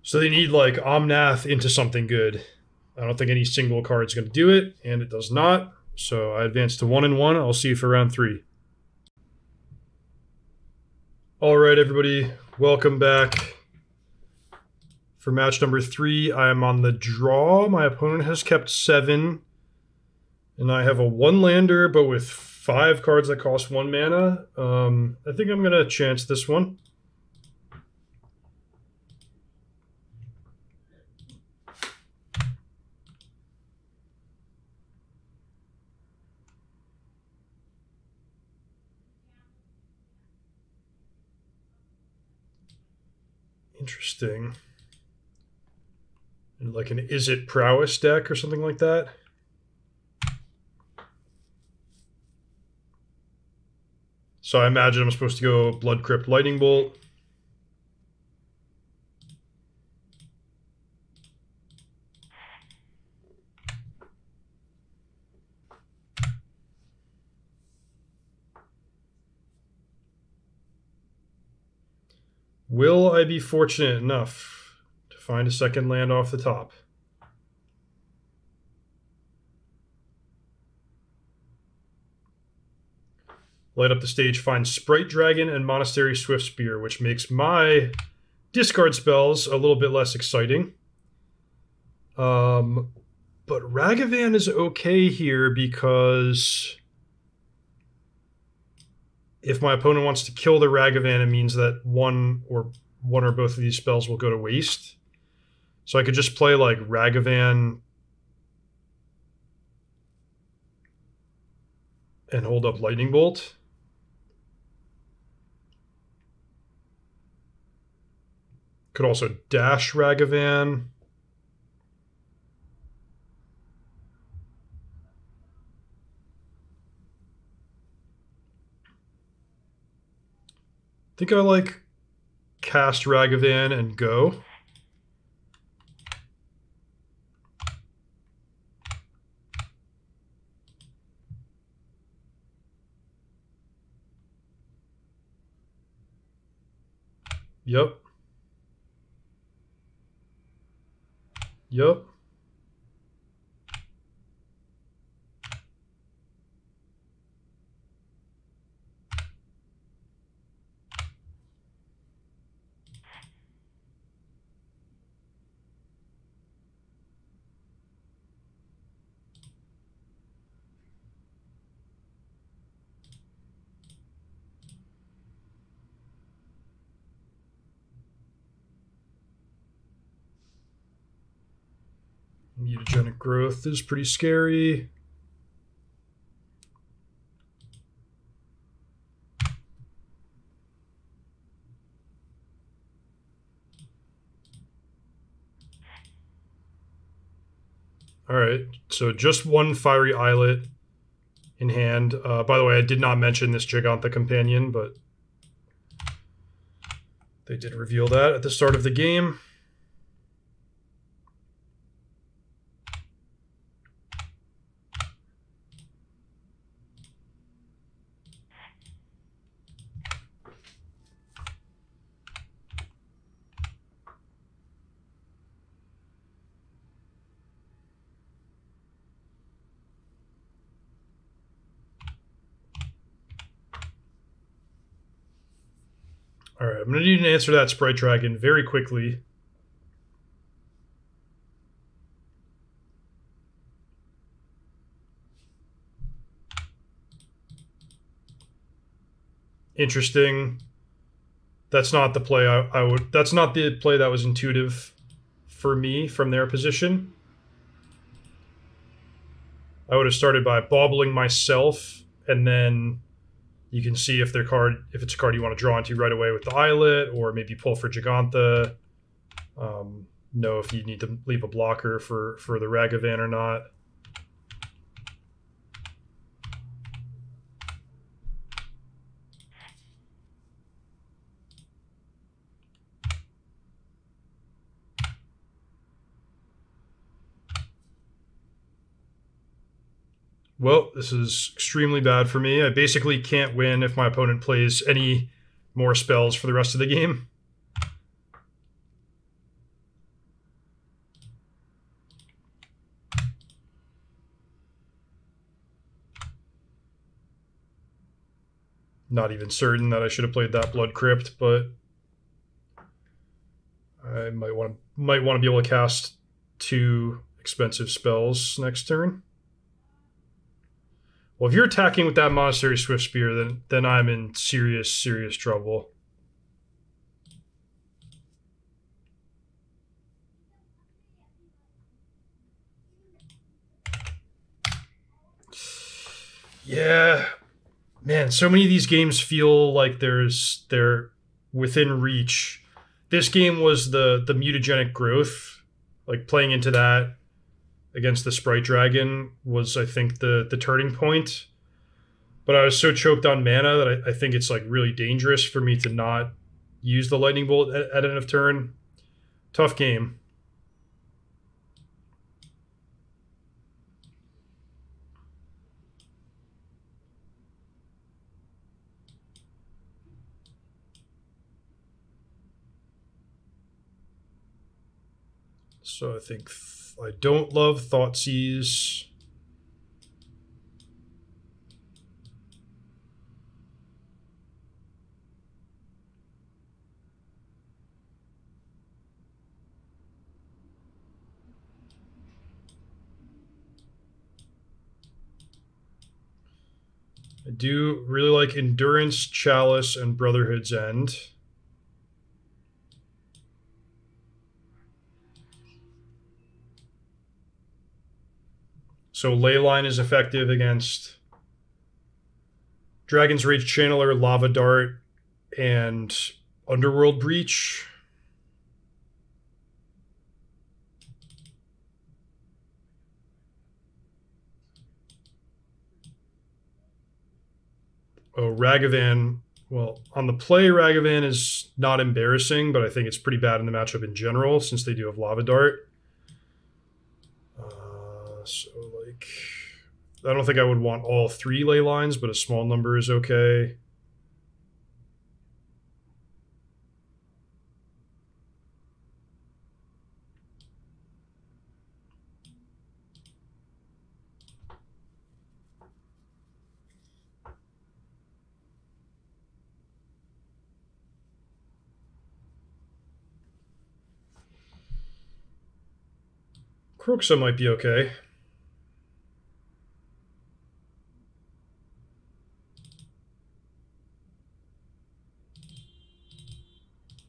So they need like Omnath into something good. I don't think any single card is going to do it, and it does not. So I advance to 1-1. I'll see you for round 3. All right, everybody, welcome back. For match number 3, I am on the draw. My opponent has kept 7, and I have a 1-lander, but with 5 cards that cost 1 mana. I think I'm going to chance this one. Interesting. And like an Is It Prowess deck or something like that. So I imagine I'm supposed to go Blood Crypt, Lightning Bolt. Will I be fortunate enough to find a second land off the top? Light up the stage, find Sprite Dragon and Monastery Swift Spear, which makes my discard spells a little bit less exciting. But Ragavan is okay here because if my opponent wants to kill the Ragavan, it means that one or both of these spells will go to waste. So I could just play like Ragavan and hold up Lightning Bolt. Could also dash Ragavan. I think I like cast Ragavan and go. Yep. Yup. Mutagenic Growth is pretty scary. All right, so just one Fiery Eyelet in hand. By the way, I did not mention this Gigantha Companion, but they did reveal that at the start of the game. All right, I'm going to need an answer to that Sprite Dragon very quickly. Interesting. That's not the play I would... That's not the play that was intuitive for me from their position. I would have started by bobbling myself and then... You can see if their card, if it's a card you want to draw into right away with the Eyelet, or maybe pull for Gigantha. Know if you need to leave a blocker for the Ragavan or not. Well, this is extremely bad for me. I basically can't win if my opponent plays any more spells for the rest of the game. Not even certain that I should have played that Blood Crypt, but I might want to be able to cast two expensive spells next turn. Well, if you're attacking with that Monastery Swift Spear, then I'm in serious, serious trouble. Yeah. Man, so many of these games feel like they're within reach. This game was the Mutagenic Growth, like playing into that against the Sprite Dragon was, I think, the turning point. But I was so choked on mana that I think it's like really dangerous for me to not use the Lightning Bolt at end of turn. Tough game. So I think... I don't love Thoughtseize. I do really like Endurance, Chalice, and Brotherhood's End. So Leyline is effective against Dragon's Rage Channeler, Lava Dart, and Underworld Breach. Oh, Ragavan. Well, on the play, Ragavan is not embarrassing, but I think it's pretty bad in the matchup in general since they do have Lava Dart. So... I don't think I would want all three ley lines, but a small number is okay. Kroxa might be okay.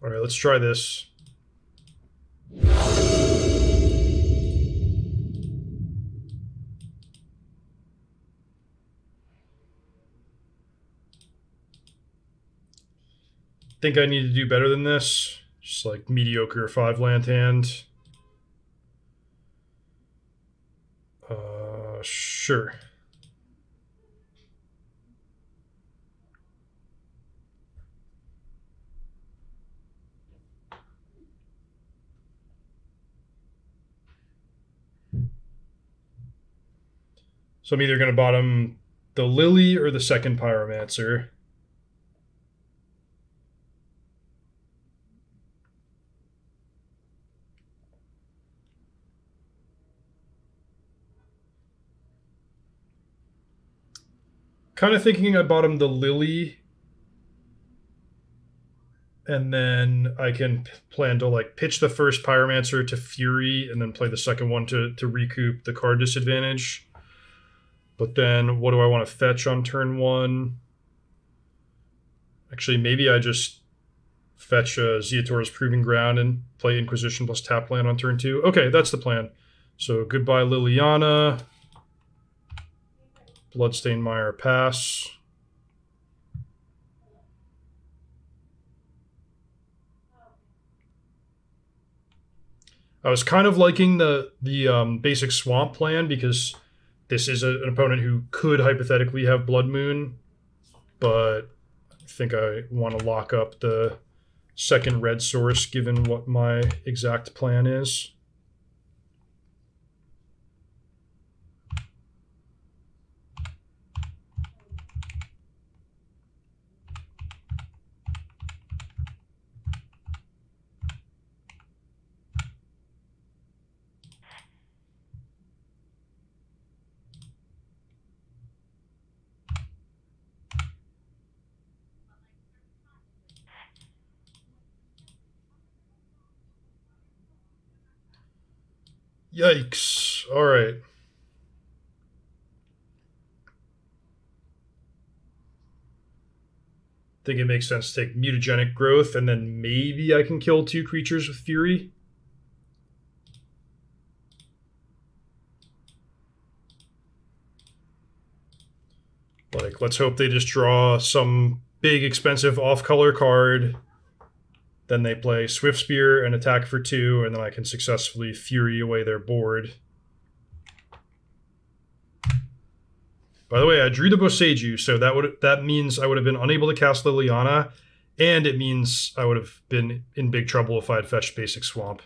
All right, let's try this. Think I need to do better than this. Just like mediocre 5-land hand. Sure. So I'm either going to bottom the Lily or the second Pyromancer. Kind of thinking I bottom the Lily, and then I can plan to like pitch the first Pyromancer to Fury and then play the second one to recoup the card disadvantage. But then what do I want to fetch on turn one? Actually, maybe I just fetch Ziatora's Proving Ground and play Inquisition plus tap land on turn two. Okay, that's the plan. So goodbye Liliana. Bloodstained Mire, pass. I was kind of liking the basic swamp plan because this is an opponent who could hypothetically have Blood Moon, but I think I want to lock up the second red source given what my exact plan is. Yikes. All right. I think it makes sense to take Mutagenic Growth, and then maybe I can kill two creatures with Fury. Like, let's hope they just draw some big, expensive off-color card. Then they play Swift Spear and attack for 2, and then I can successfully Fury away their board. By the way, I drew the Boseiju, so that means I would have been unable to cast Liliana, and it means I would have been in big trouble if I had fetched Basic Swamp.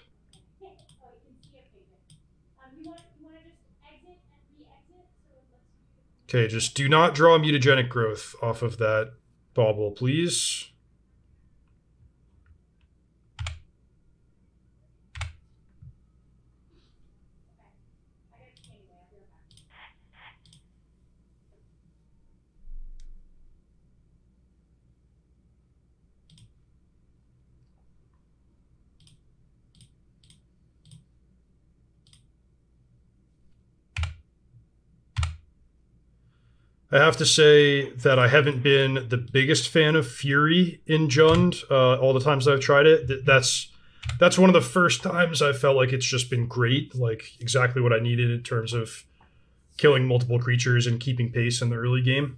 Okay, just do not draw Mutagenic Growth off of that bauble, please. I have to say that I haven't been the biggest fan of Fury in Jund all the times I've tried it. That's one of the first times I felt like it's just been great, like exactly what I needed in terms of killing multiple creatures and keeping pace in the early game.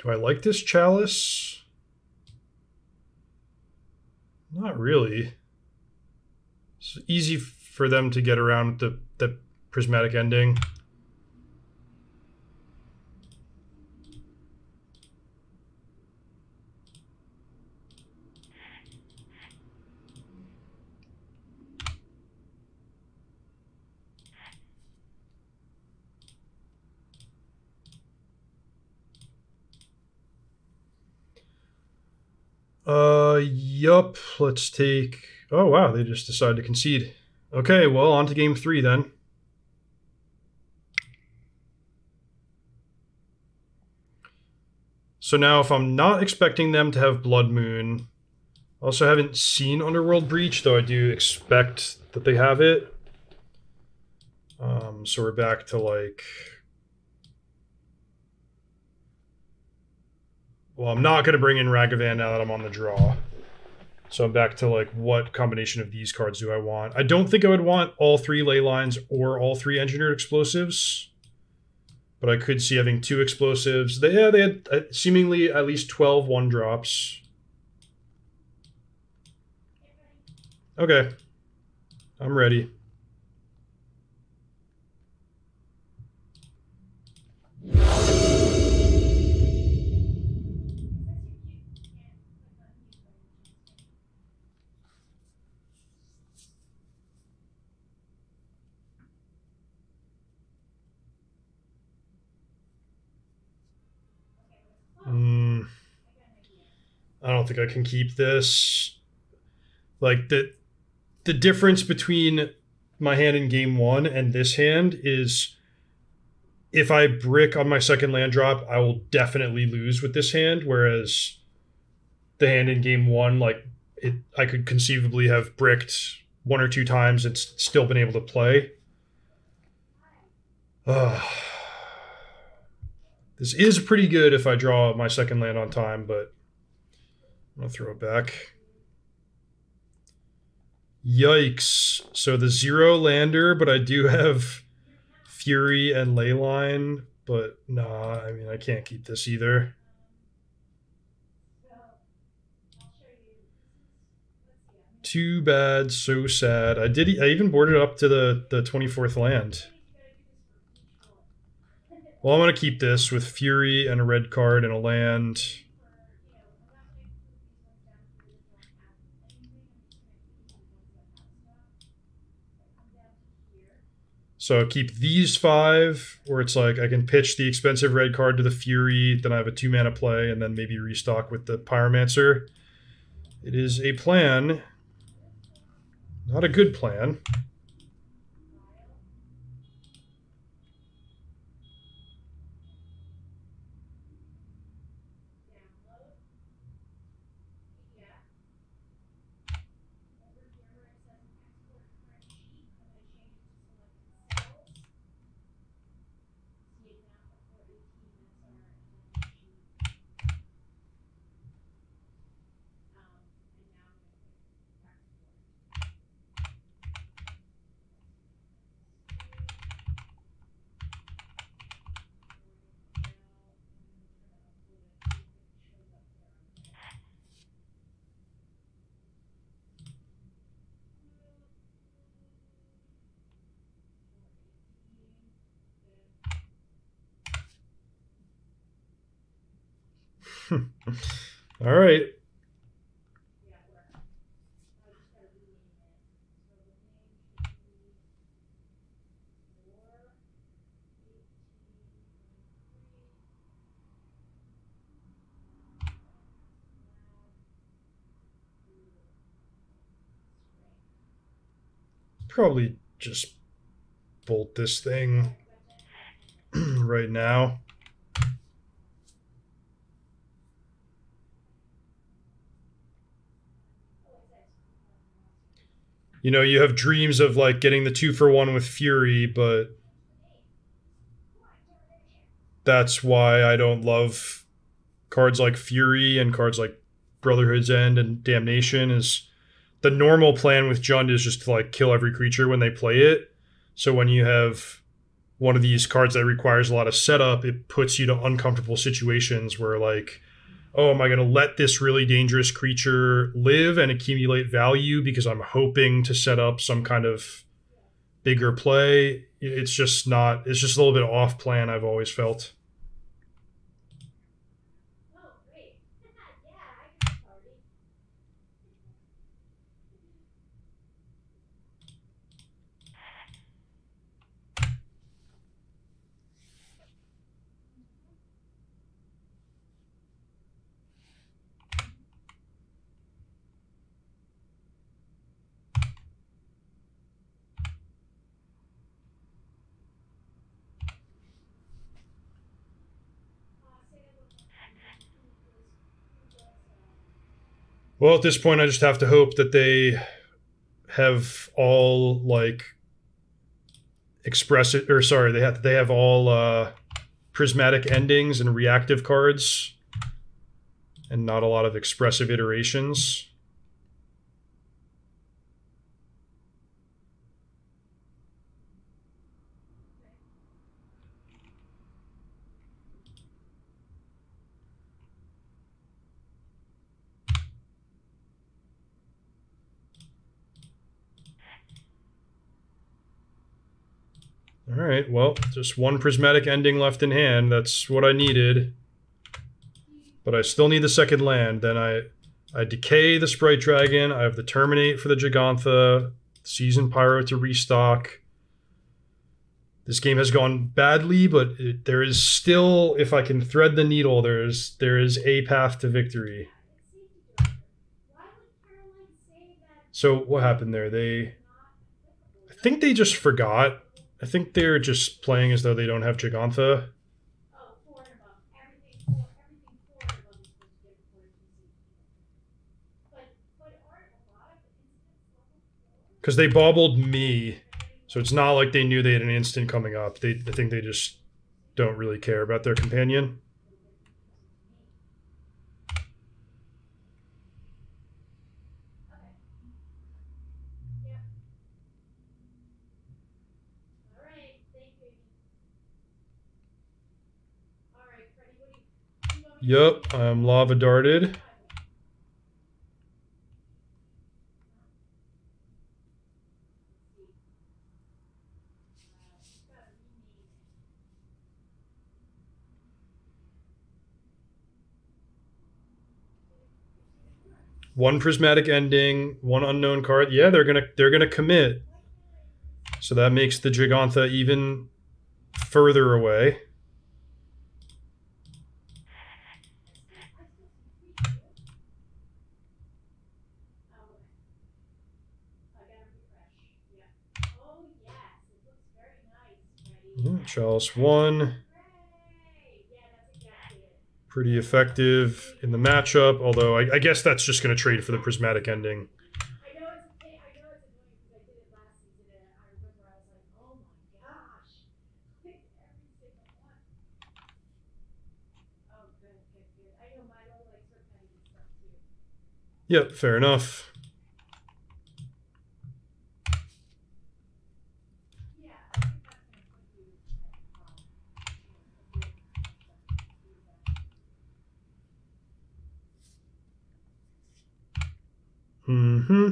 Do I like this chalice? Not really. It's easy for them to get around the prismatic ending. Yup, let's take... Oh, wow, they just decided to concede. Okay, well, on to game 3 then. So now if I'm not expecting them to have Blood Moon, I also haven't seen Underworld Breach, though I do expect that they have it. So we're back to like... Well, I'm not going to bring in Ragavan now that I'm on the draw. So I'm back to like, what combination of these cards do I want? I don't think I would want all three Ley Lines or all three Engineered Explosives. But I could see having two explosives. They had seemingly at least 12 one-drops. Okay. I'm ready. I don't think I can keep this. Like the difference between my hand in game one and this hand is if I brick on my second land drop, I will definitely lose with this hand. Whereas the hand in game one, like I could conceivably have bricked one or two times and still been able to play. This is pretty good if I draw my second land on time, but I'm going to throw it back. Yikes. So the zero lander, but I do have Fury and Leyline, but nah, I mean, I can't keep this either. Too bad, so sad. I even boarded up to the 24th land. Well, I'm going to keep this with Fury and a red card and a land. So keep these five, where it's like I can pitch the expensive red card to the Fury, then I have a 2-mana play, and then maybe restock with the Pyromancer. It is a plan. Not a good plan. All right. Probably just bolt this thing right now. You know, you have dreams of, like, getting the 2-for-1 with Fury, but that's why I don't love cards like Fury and cards like Brotherhood's End and Damnation. Is the normal plan with Jund is just to, like, kill every creature when they play it. So when you have one of these cards that requires a lot of setup, it puts you to uncomfortable situations where, like, oh, am I going to let this really dangerous creature live and accumulate value because I'm hoping to set up some kind of bigger play? It's just not, it's just a little bit off plan, I've always felt. Well, at this point, I just have to hope that they have all, like, express it, or sorry, they have all prismatic endings and reactive cards and not a lot of expressive iterations. All right, well, just one prismatic ending left in hand. That's what I needed. But I still need the second land. Then I decay the Sprite Dragon. I have the Terminate for the Gigantha. Seasoned Pyro to restock. This game has gone badly, but there is still, if I can thread the needle, there is a path to victory. So what happened there? I think they just forgot. I think they're just playing as though they don't have Gigantha. Because they bobbled me, so it's not like they knew they had an instant coming up. I think they just don't really care about their companion. Yep, I'm lava darted. One prismatic ending, one unknown card. Yeah, they're gonna commit. So that makes the Gigantha even further away. Chalice 1, pretty effective in the matchup, although I guess that's just going to trade for the prismatic ending. Yep, fair enough. Mm-hmm.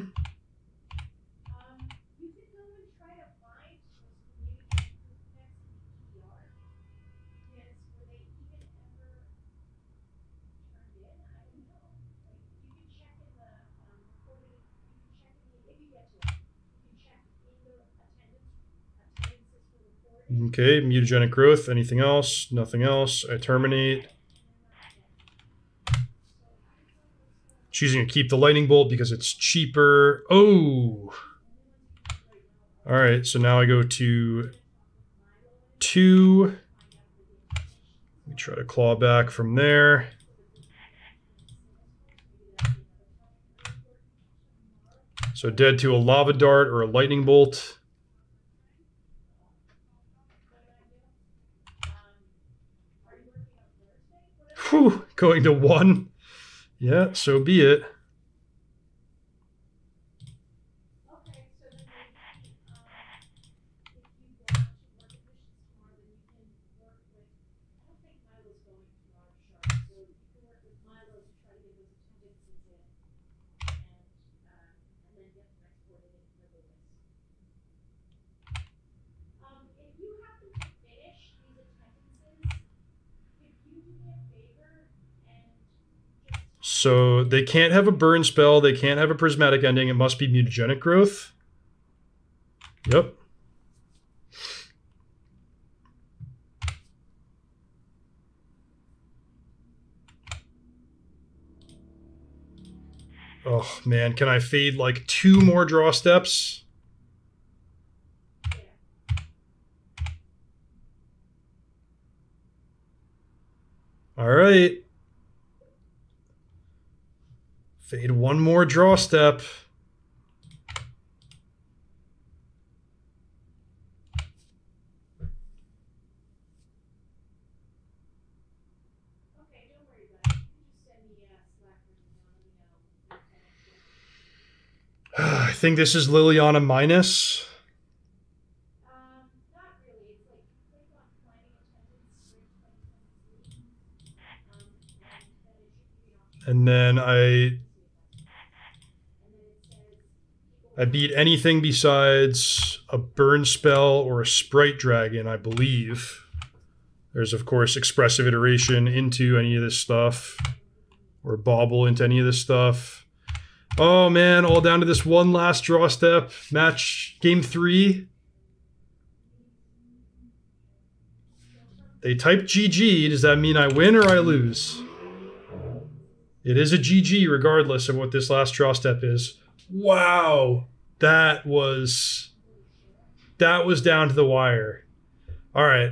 Okay, mutagenic growth. Anything else? Nothing else. I terminate. Choosing to keep the lightning bolt because it's cheaper. Oh! Alright, so now I go to 2. We try to claw back from there. So dead to a lava dart or a lightning bolt. Whew! Going to 1. Yeah, so be it. So they can't have a burn spell. They can't have a prismatic ending. It must be mutagenic growth. Yep. Oh, man. Can I fade like 2 more draw steps? All right. Fade one more draw step. I think this is Liliana minus. Not really. It's like and then I beat anything besides a burn spell or a sprite dragon, I believe. There's of course expressive iteration into any of this stuff, or bauble into any of this stuff. Oh man, all down to this one last draw step. Match game 3. They typed GG. Does that mean I win or I lose? It is a GG regardless of what this last draw step is. Wow. That was down to the wire. All right.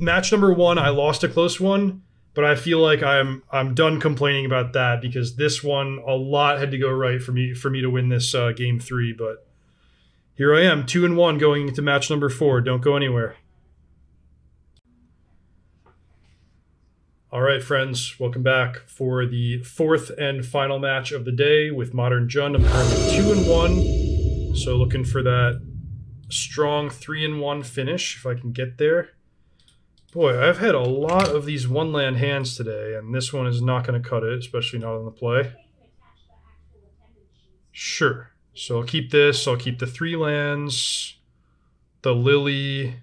Match number 1, I lost a close one. But I feel like I'm done complaining about that, because this one, a lot had to go right for me to win this game 3. But here I am, 2-1 going into match number 4. Don't go anywhere. All right, friends, welcome back for the 4th and final match of the day with Modern Jund. I'm currently 2-1, so looking for that strong 3-1 finish if I can get there. Boy, I've had a lot of these one-land hands today, and this one is not going to cut it, especially not on the play. Sure. So I'll keep this. I'll keep the 3 lands, the lily.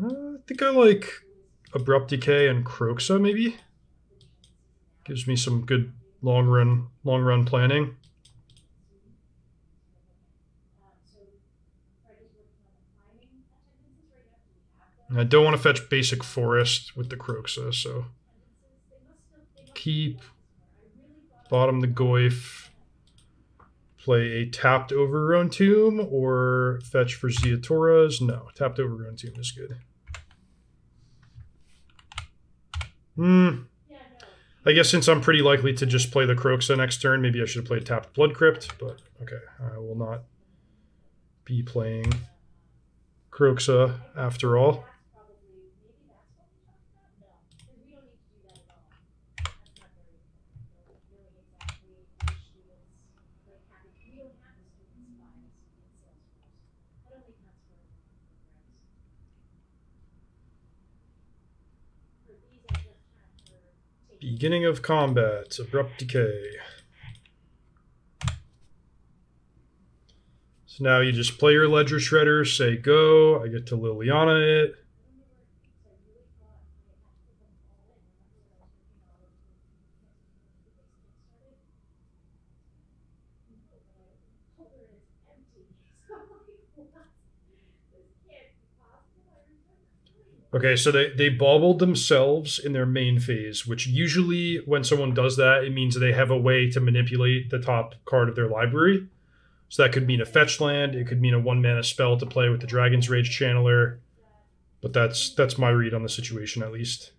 I think I like Abrupt Decay and Kroxa, maybe. Gives me some good long-run planning. I don't want to fetch basic forest with the Kroxa, so keep bottom the Goyf, play a tapped Overgrown Tomb, or fetch for Ziatora's. No, tapped Overgrown Tomb is good. I guess since I'm pretty likely to just play the Kroxa next turn, maybe I should have played tapped Blood Crypt, but okay, I will not be playing Kroxa after all. Beginning of combat, Abrupt Decay. So now you just play your Ledger Shredder, say go, I get to Liliana it. Okay, so they baubled themselves in their main phase, which usually when someone does that, it means they have a way to manipulate the top card of their library. So that could mean a fetch land. It could mean a 1-mana spell to play with the Dragon's Rage Channeler. But that's my read on the situation, at least.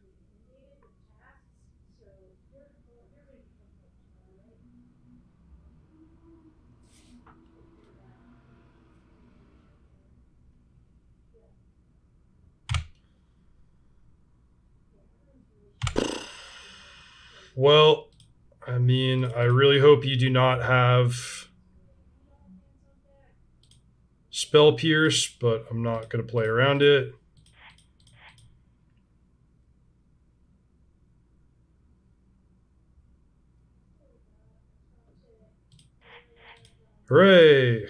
Well, I mean, I really hope you do not have Spell Pierce, but I'm not going to play around it. Hooray!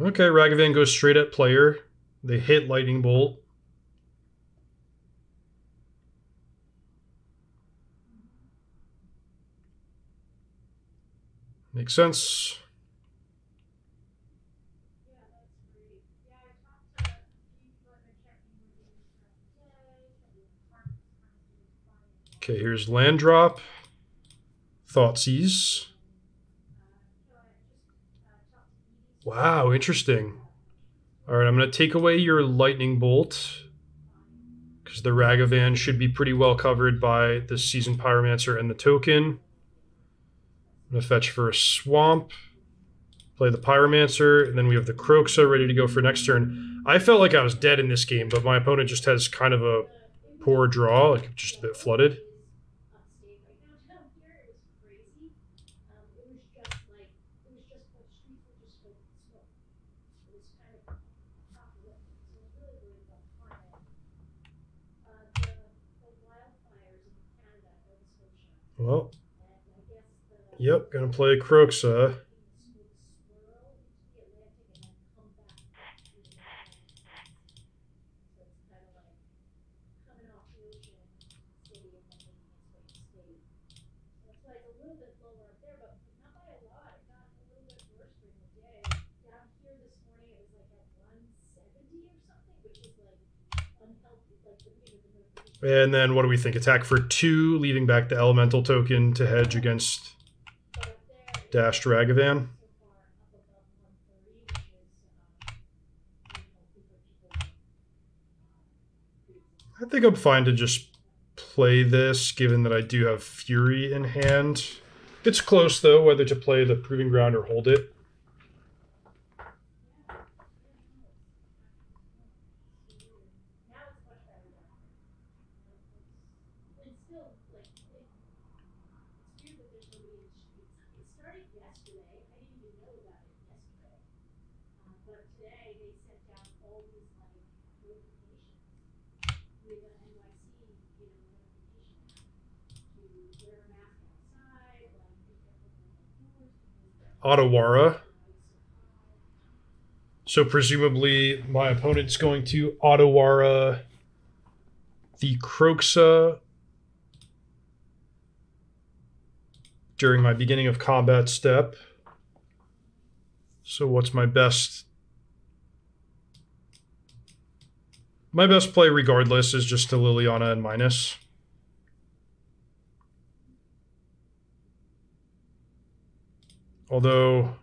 Okay, Ragavan goes straight at player. They hit Lightning Bolt. Makes sense. Okay, here's land drop. Thoughtseize. Wow, interesting. All right, I'm going to take away your lightning bolt because the Ragavan should be pretty well covered by the Seasoned Pyromancer and the token. I'm going to fetch for a swamp. Play the Pyromancer, and then we have the Kroxa ready to go for next turn. I felt like I was dead in this game, but my opponent just has kind of a poor draw, like just a bit flooded. Well, yep, gonna play Kroxa. And then what do we think? Attack for 2, leaving back the elemental token to hedge against dashed Ragavan. I think I'm fine to just play this, given that I do have Fury in hand. It's close, though, whether to play the Proving Ground or hold it. Otawara. So presumably my opponent's going to Otawara the Kroxa during my beginning of combat step. So what's my best? My best play regardless is just to Liliana and minus. Although,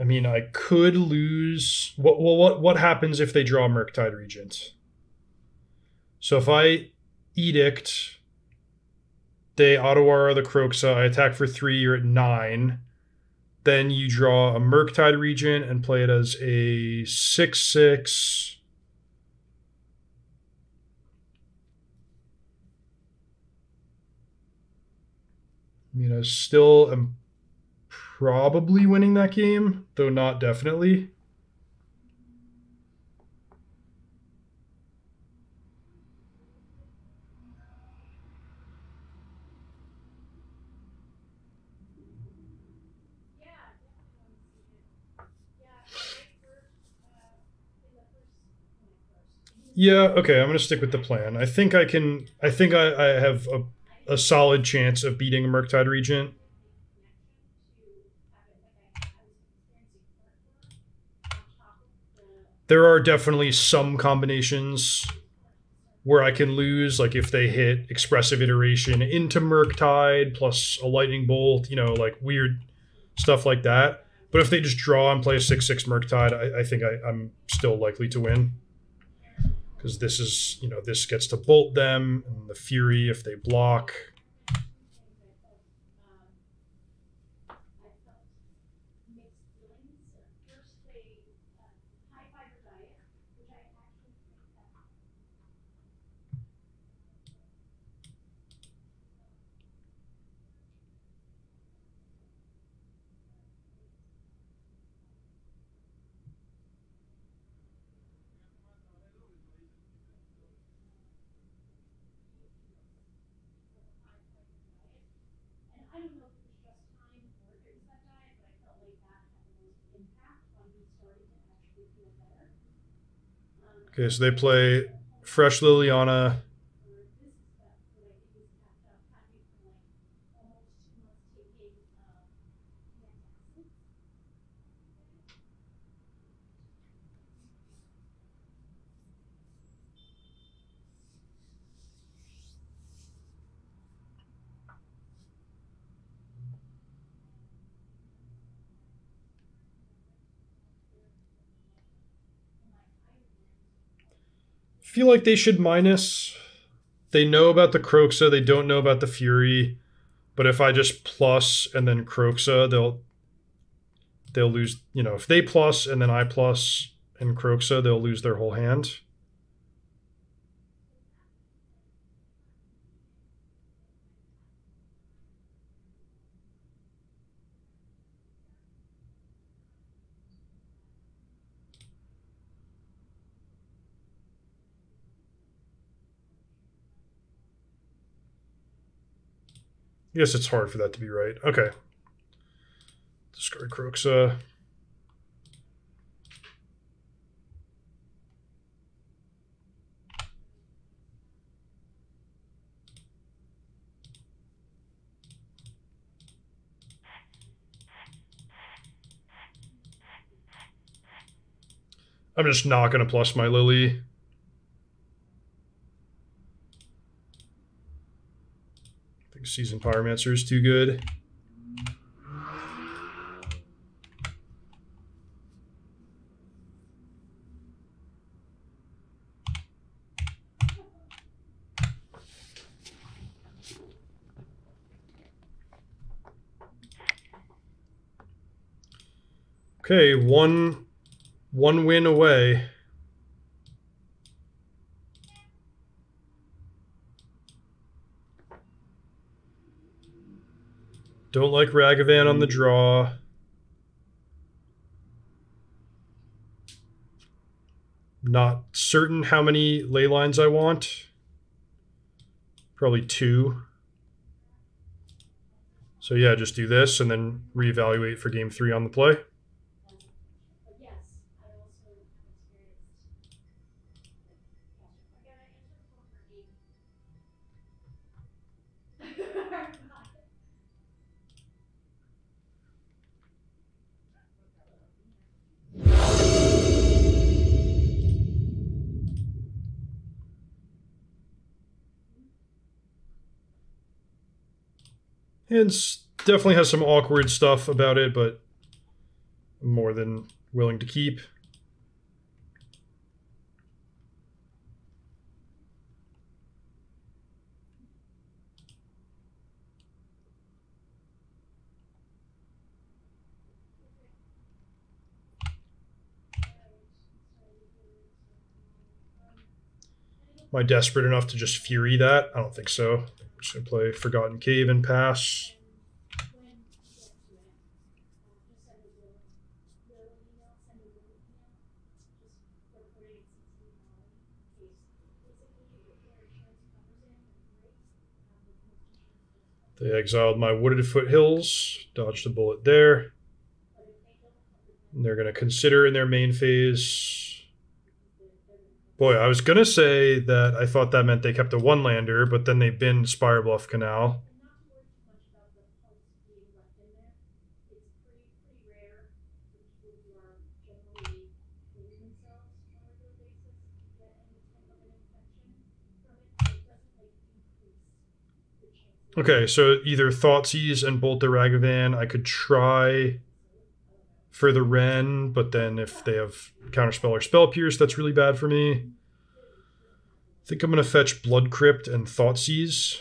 I mean, I could lose. What happens if they draw Murktide Regent? So if I Edict, they Otawara the Kroxa, I attack for 3, you're at 9. Then you draw a Murktide Regent and play it as a 6/6. I mean, I still am probably winning that game, though not definitely. Yeah, okay, I'm gonna stick with the plan. I think I can, I have a solid chance of beating a Murktide Regent. There are definitely some combinations where I can lose, like if they hit Expressive Iteration into Murktide plus a Lightning Bolt, you know, like weird stuff like that. But if they just draw and play a 6/6 Murktide, I think I'm still likely to win. Because this is, you know, this gets to bolt them, and the Fury if they block. Okay, so they play Fresh Liliana. feel like they should minus. They know about the Kroxa. They don't know about the Fury. But if I just plus and then Kroxa, they'll lose. You know, if they plus and then I plus and Kroxa, they'll lose their whole hand. I guess it's hard for that to be right. Okay. Discard Kroxa. I'm just not going to plus my Lily. Seasoned Pyromancer is too good. Okay, one win away. Don't like Ragavan on the draw. Not certain how many ley lines I want. Probably two. So yeah, just do this and then reevaluate for game three on the play. And definitely has some awkward stuff about it, but I'm more than willing to keep. Am I desperate enough to just Fury that? I don't think so. I'm just going to play Forgotten Cave and pass. They exiled my Wooded Foothills, dodged a bullet there. And they're going to consider in their main phase. Boy, I was going to say that I thought that meant they kept a one-lander, but then they binned Spirebluff Canal. Okay, so either Thoughtseize and Bolt the Ragavan. I could try for the Wrenn, but then if they have Counterspell or Spell Pierce, that's really bad for me. I think I'm going to fetch Blood Crypt and Thoughtseize.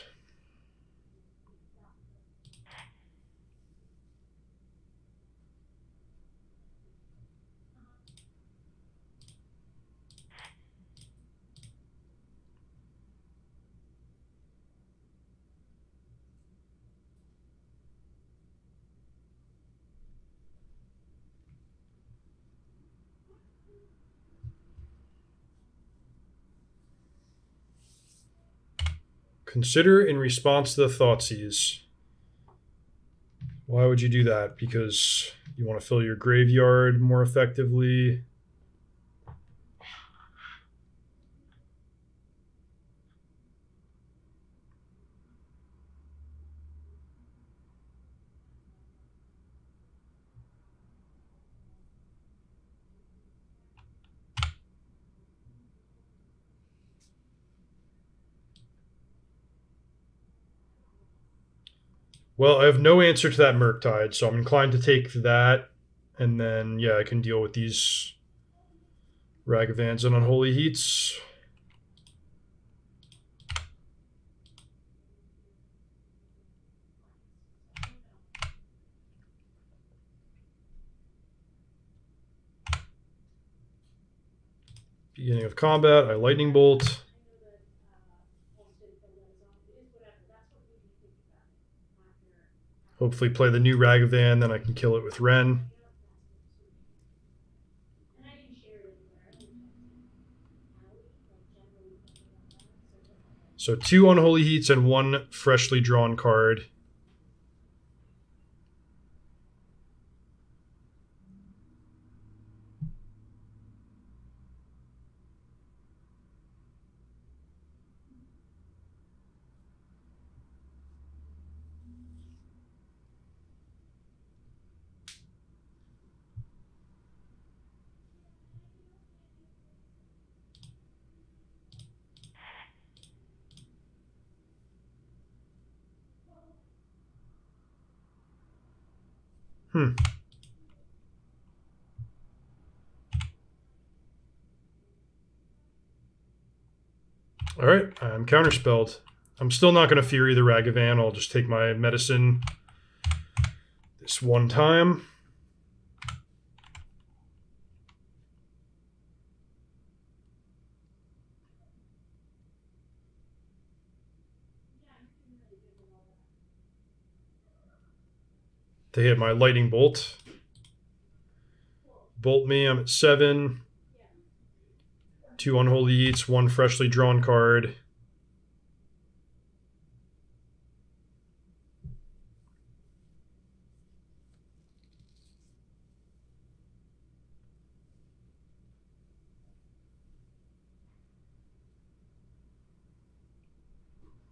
Consider in response to the Thoughtseize. Why would you do that? Because you want to fill your graveyard more effectively. Well, I have no answer to that Murktide, so I'm inclined to take that. And then, yeah, I can deal with these Ragavans and Unholy Heats. Beginning of combat, I Lightning Bolt. Hopefully play the new Ragavan, then I can kill it with Wrenn. So 2 Unholy Heats and 1 freshly drawn card. All right, I'm counterspelled. I'm still not going to Fury the Ragavan. I'll just take my medicine this one time. They hit my Lightning Bolt. Bolt me, I'm at 7. 2 Unholy Eats, 1 freshly drawn card.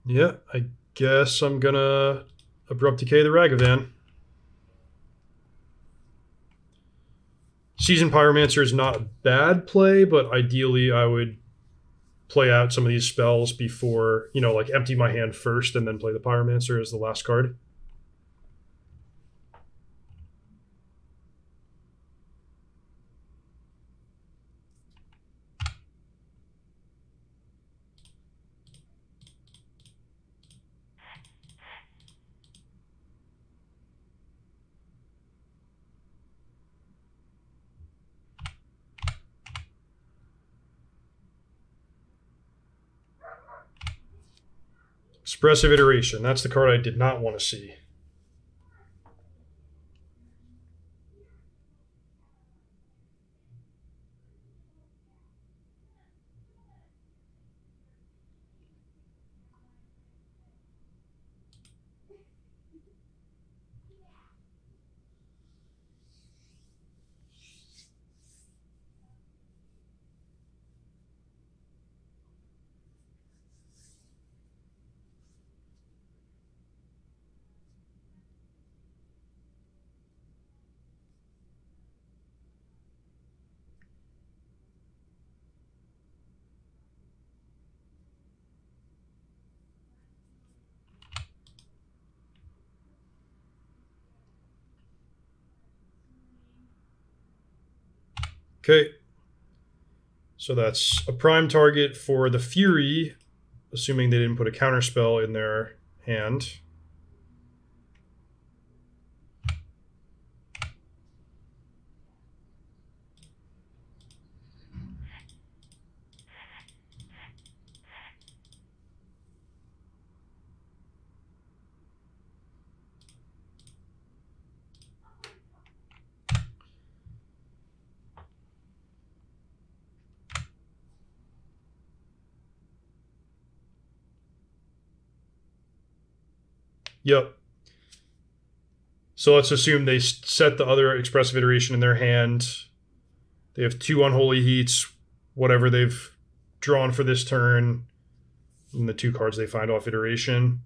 Yeah, I guess I'm gonna Abrupt Decay the Ragavan. Seasoned Pyromancer is not a bad play, but ideally I would play out some of these spells before, you know, like empty my hand first and then play the Pyromancer as the last card. Expressive Iteration. That's the card I did not want to see. Okay, so that's a prime target for the Fury, assuming they didn't put a counterspell in their hand. Yep. So let's assume they set the other Expressive Iteration in their hand. They have 2 Unholy Heats, whatever they've drawn for this turn, and the 2 cards they find off Iteration.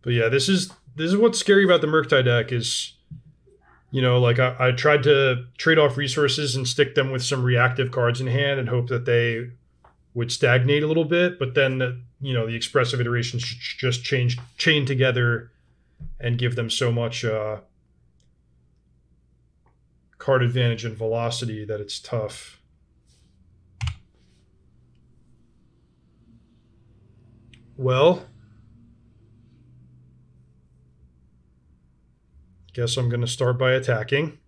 But yeah, this is what's scary about the Murktide deck is, you know, like I tried to trade off resources and stick them with some reactive cards in hand and hope that they would stagnate a little bit, but then you know, the Expressive Iterations just chain together and give them so much card advantage and velocity that it's tough. Well, guess I'm going to start by attacking.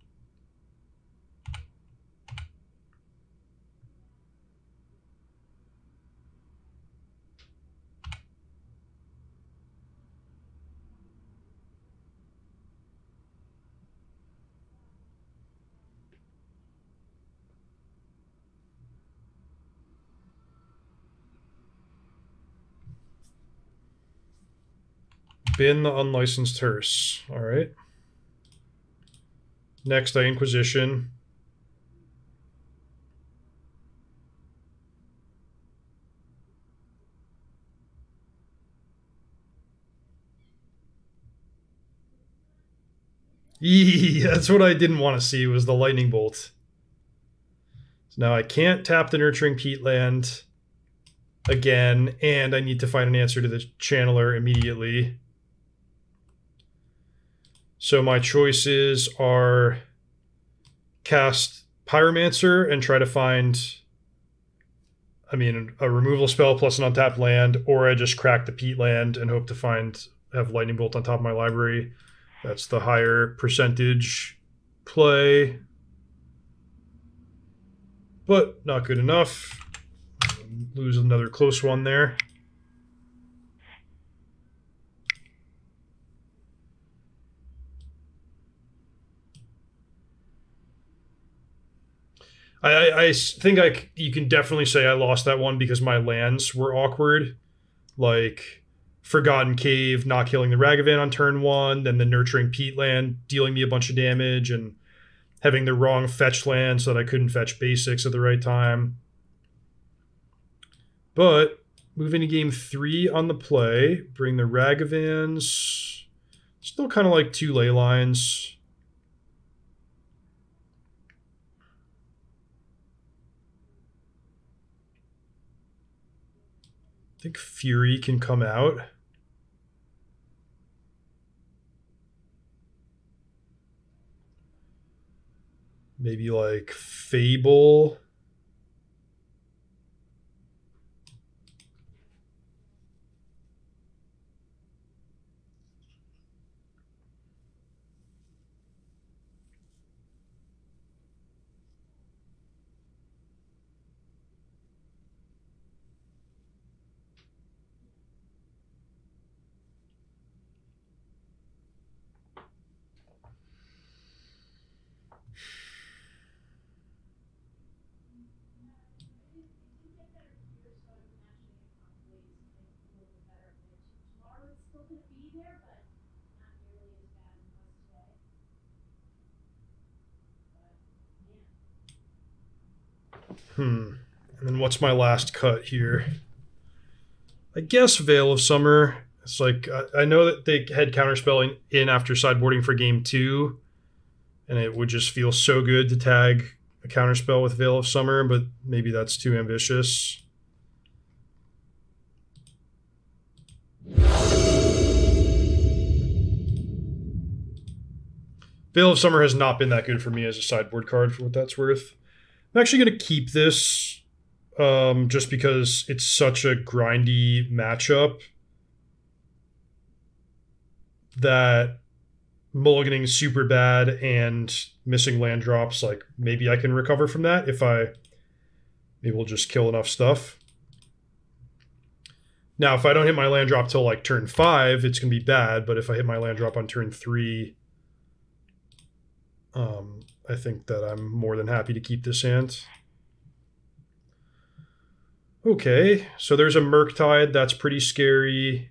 Bin the Unlicensed Hearse. Alright. Next, the Inquisition. Eee, that's what I didn't want to see, was the Lightning Bolt. So now I can't tap the Nurturing Peatland again, and I need to find an answer to the Channeler immediately. So my choices are cast Pyromancer and try to find, I mean, a removal spell plus an untapped land, or I just crack the Peatland and hope to have Lightning Bolt on top of my library. That's the higher percentage play, but not good enough. Lose another close one there. I think you can definitely say I lost that one because my lands were awkward, like Forgotten Cave not killing the Ragavan on turn one, then the Nurturing Peatland dealing me a bunch of damage, and having the wrong fetch land so that I couldn't fetch basics at the right time. But moving to game three on the play, bring the Ragavans. Still kind of like two ley lines. I think Fury can come out. Maybe like Fable. And then what's my last cut here? I guess Veil of Summer. It's like, I know that they had counterspelling in after sideboarding for game two, and it would just feel so good to tag a counterspell with Veil of Summer, but maybe that's too ambitious. Veil of Summer has not been that good for me as a sideboard card, for what that's worth. I'm actually going to keep this just because it's such a grindy matchup that mulliganing super bad and missing land drops, like maybe I can recover from that if maybe we'll just kill enough stuff. Now, if I don't hit my land drop till like turn five, it's going to be bad. But if I hit my land drop on turn three, I think that I'm more than happy to keep this hand. Okay, so there's a Murktide. That's pretty scary.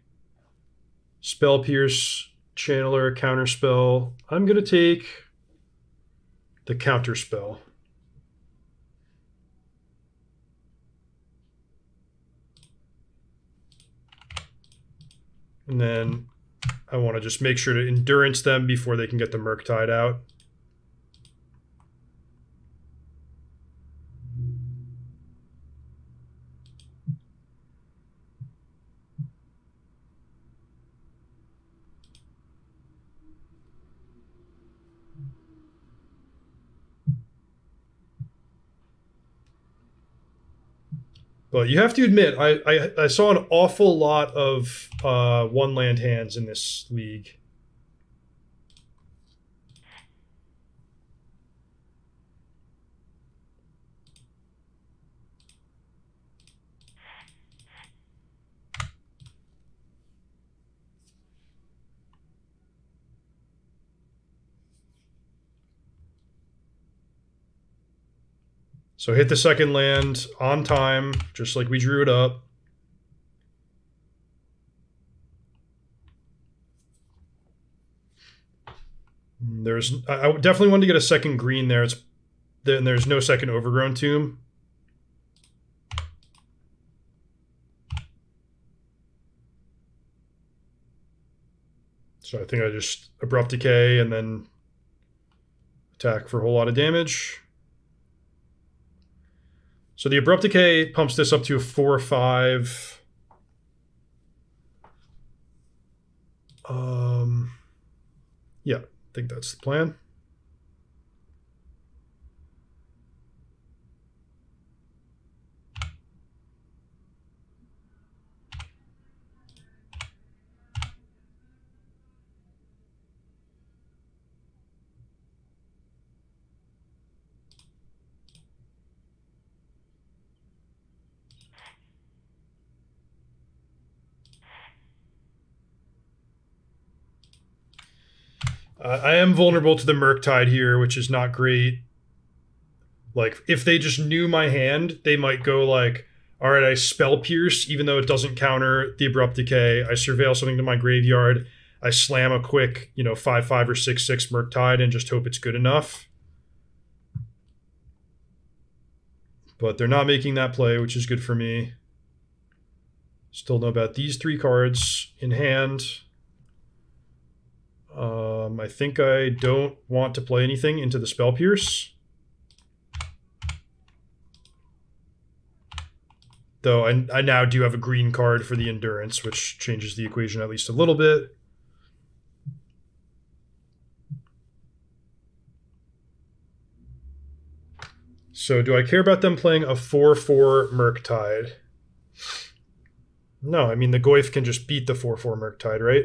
Spell Pierce, Channeler, Counterspell. I'm going to take the Counterspell. And then I want to just make sure to Endurance them before they can get the Murktide out. But you have to admit, I saw an awful lot of one-land hands in this league. So hit the second land on time, just like we drew it up. I definitely wanted to get a second green there. Then there's no second Overgrown Tomb. So I think I just Abrupt Decay and then attack for a whole lot of damage. So the Abrupt Decay pumps this up to a 4/5. Yeah, I think that's the plan. I am vulnerable to the Murktide here, which is not great. Like, if they just knew my hand, they might go like, all right, I Spell Pierce, even though it doesn't counter the Abrupt Decay. I surveil something to my graveyard. I slam a quick, you know, 5-5 or 6-6 Murktide and just hope it's good enough. But they're not making that play, which is good for me. Still know about these three cards in hand. I think I don't want to play anything into the Spell Pierce. Though I now do have a green card for the Endurance, which changes the equation at least a little bit. So do I care about them playing a 4-4 Murktide? No, I mean the Goyf can just beat the 4-4 Murktide, right?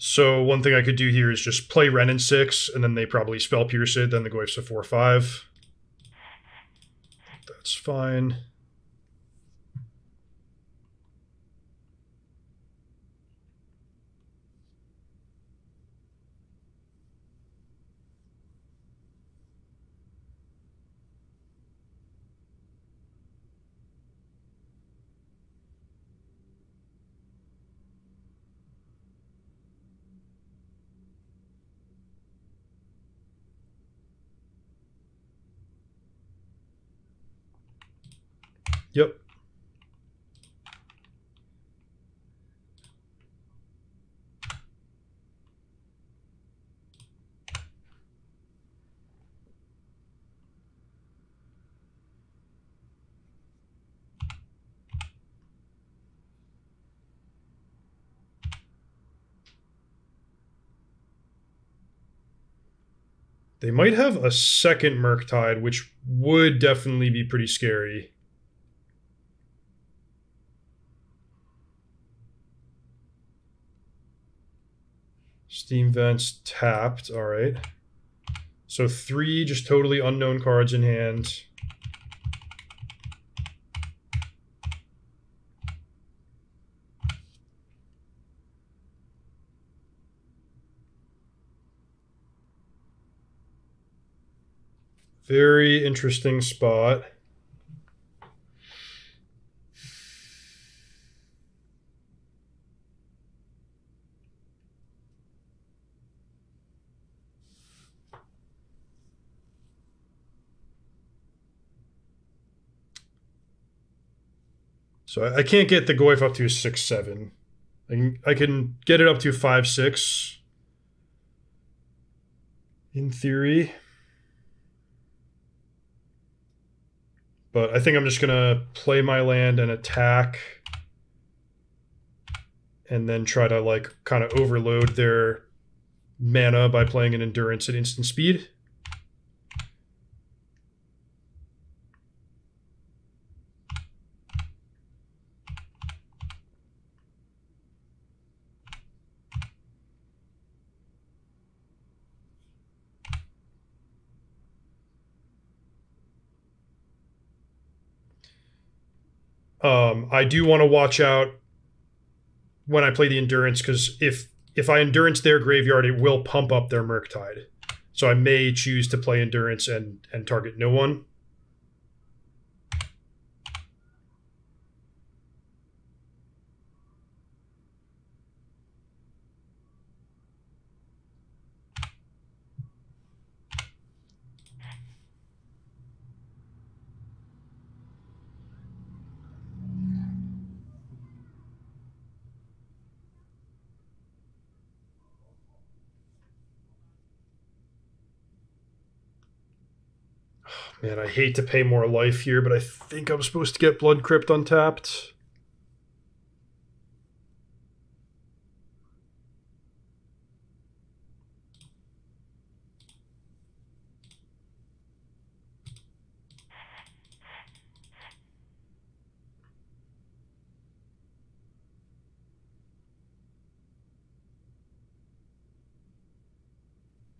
So one thing I could do here is just play Wrenn and Six, and then they probably Spell Pierce it, then the Goyf's a 4-5. That's fine. Yep. They might have a second Murktide, which would definitely be pretty scary. Steam Vents tapped. All right. So three just totally unknown cards in hand. Very interesting spot. So I can't get the Goyf up to a 6-7. I can get it up to 5-6. In theory. But I think I'm just going to play my land and attack. And then try to like kind of overload their mana by playing an Endurance at instant speed. I do want to watch out when I play the Endurance, because if I Endurance their graveyard, it will pump up their Murktide. So I may choose to play Endurance and target no one. Man, I hate to pay more life here, but I think I'm supposed to get Blood Crypt untapped.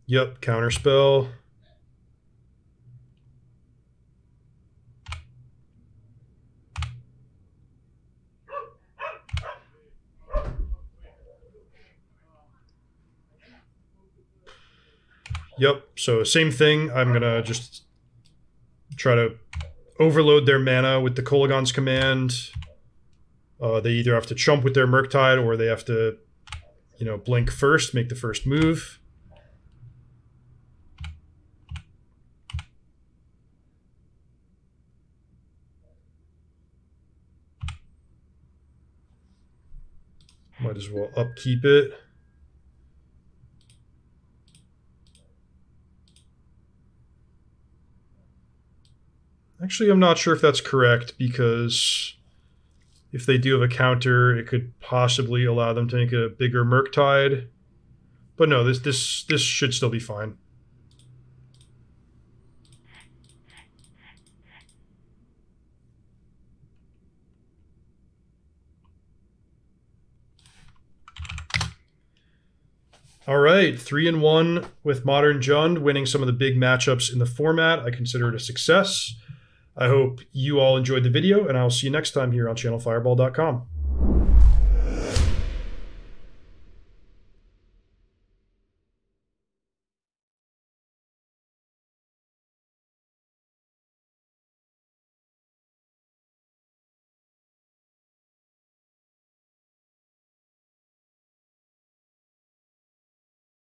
Yep, counterspell. Yep, so same thing. I'm going to just try to overload their mana with the Kolaghan's Command. They either have to chump with their Murktide or they have to, you know, blink first, make the first move. Might as well upkeep it. Actually, I'm not sure if that's correct, because if they do have a counter, it could possibly allow them to make a bigger Murktide. But no, this should still be fine. All right, 3-1 with Modern Jund, winning some of the big matchups in the format. I consider it a success. I hope you all enjoyed the video, and I'll see you next time here on ChannelFireball.com.